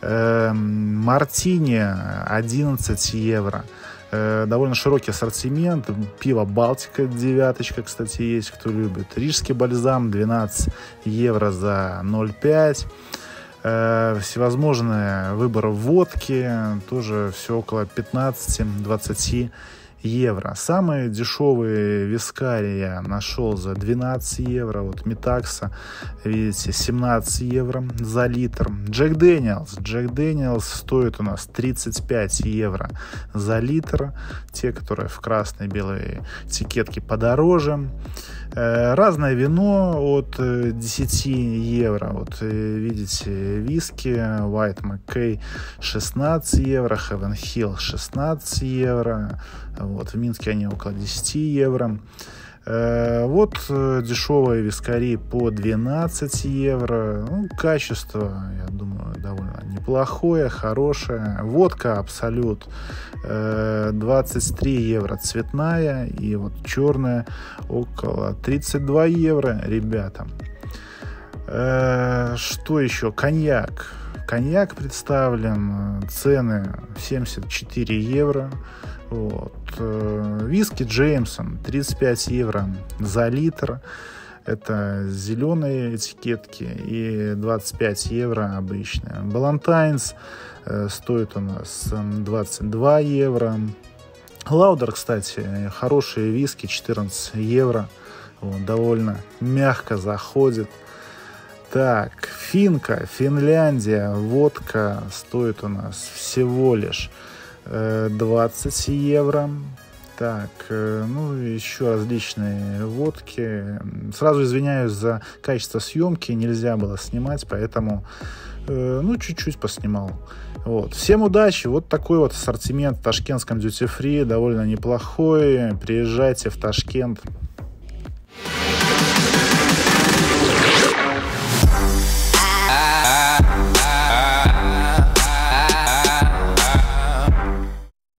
Мартини 11 евро. Довольно широкий ассортимент. Пиво Балтика, девяточка, кстати, есть, кто любит. Рижский бальзам 12 евро за 0,5. Всевозможные выборы водки, тоже все около 15-20 евро. Самые дешевые вискари я нашел за 12 евро. Вот Метакса, видите, 17 евро за литр. Джек Дэниелс. Джек Дэниелс стоит у нас 35 евро за литр. Те, которые в красной и белой этикетке, подороже. Разное вино от 10 евро. Вот видите, виски White McKay 16 евро, Heaven Hill 16 евро. Вот, в Минске они около 10 евро. Вот дешевые вискари по 12 евро. Ну, качество, я думаю, довольно неплохое, хорошее. Водка Абсолют 23 евро цветная. И вот черная около 32 евро, ребята. Что еще? Коньяк. Коньяк представлен. Цены 74 евро. Вот. Виски Джеймсон 35 евро за литр. Это зеленые этикетки и 25 евро обычные. Балантайнс стоит у нас 22 евро. Лаудер, кстати, хорошие виски, 14 евро. Вот, довольно мягко заходит. Так, Финка, Финляндия, водка стоит у нас всего лишь 20 евро. Так, ну еще различные водки. Сразу извиняюсь за качество съемки, нельзя было снимать, поэтому ну чуть-чуть поснимал. Вот. Всем удачи! Вот такой вот ассортимент в ташкентском дьюти-фри, довольно неплохой. Приезжайте в Ташкент.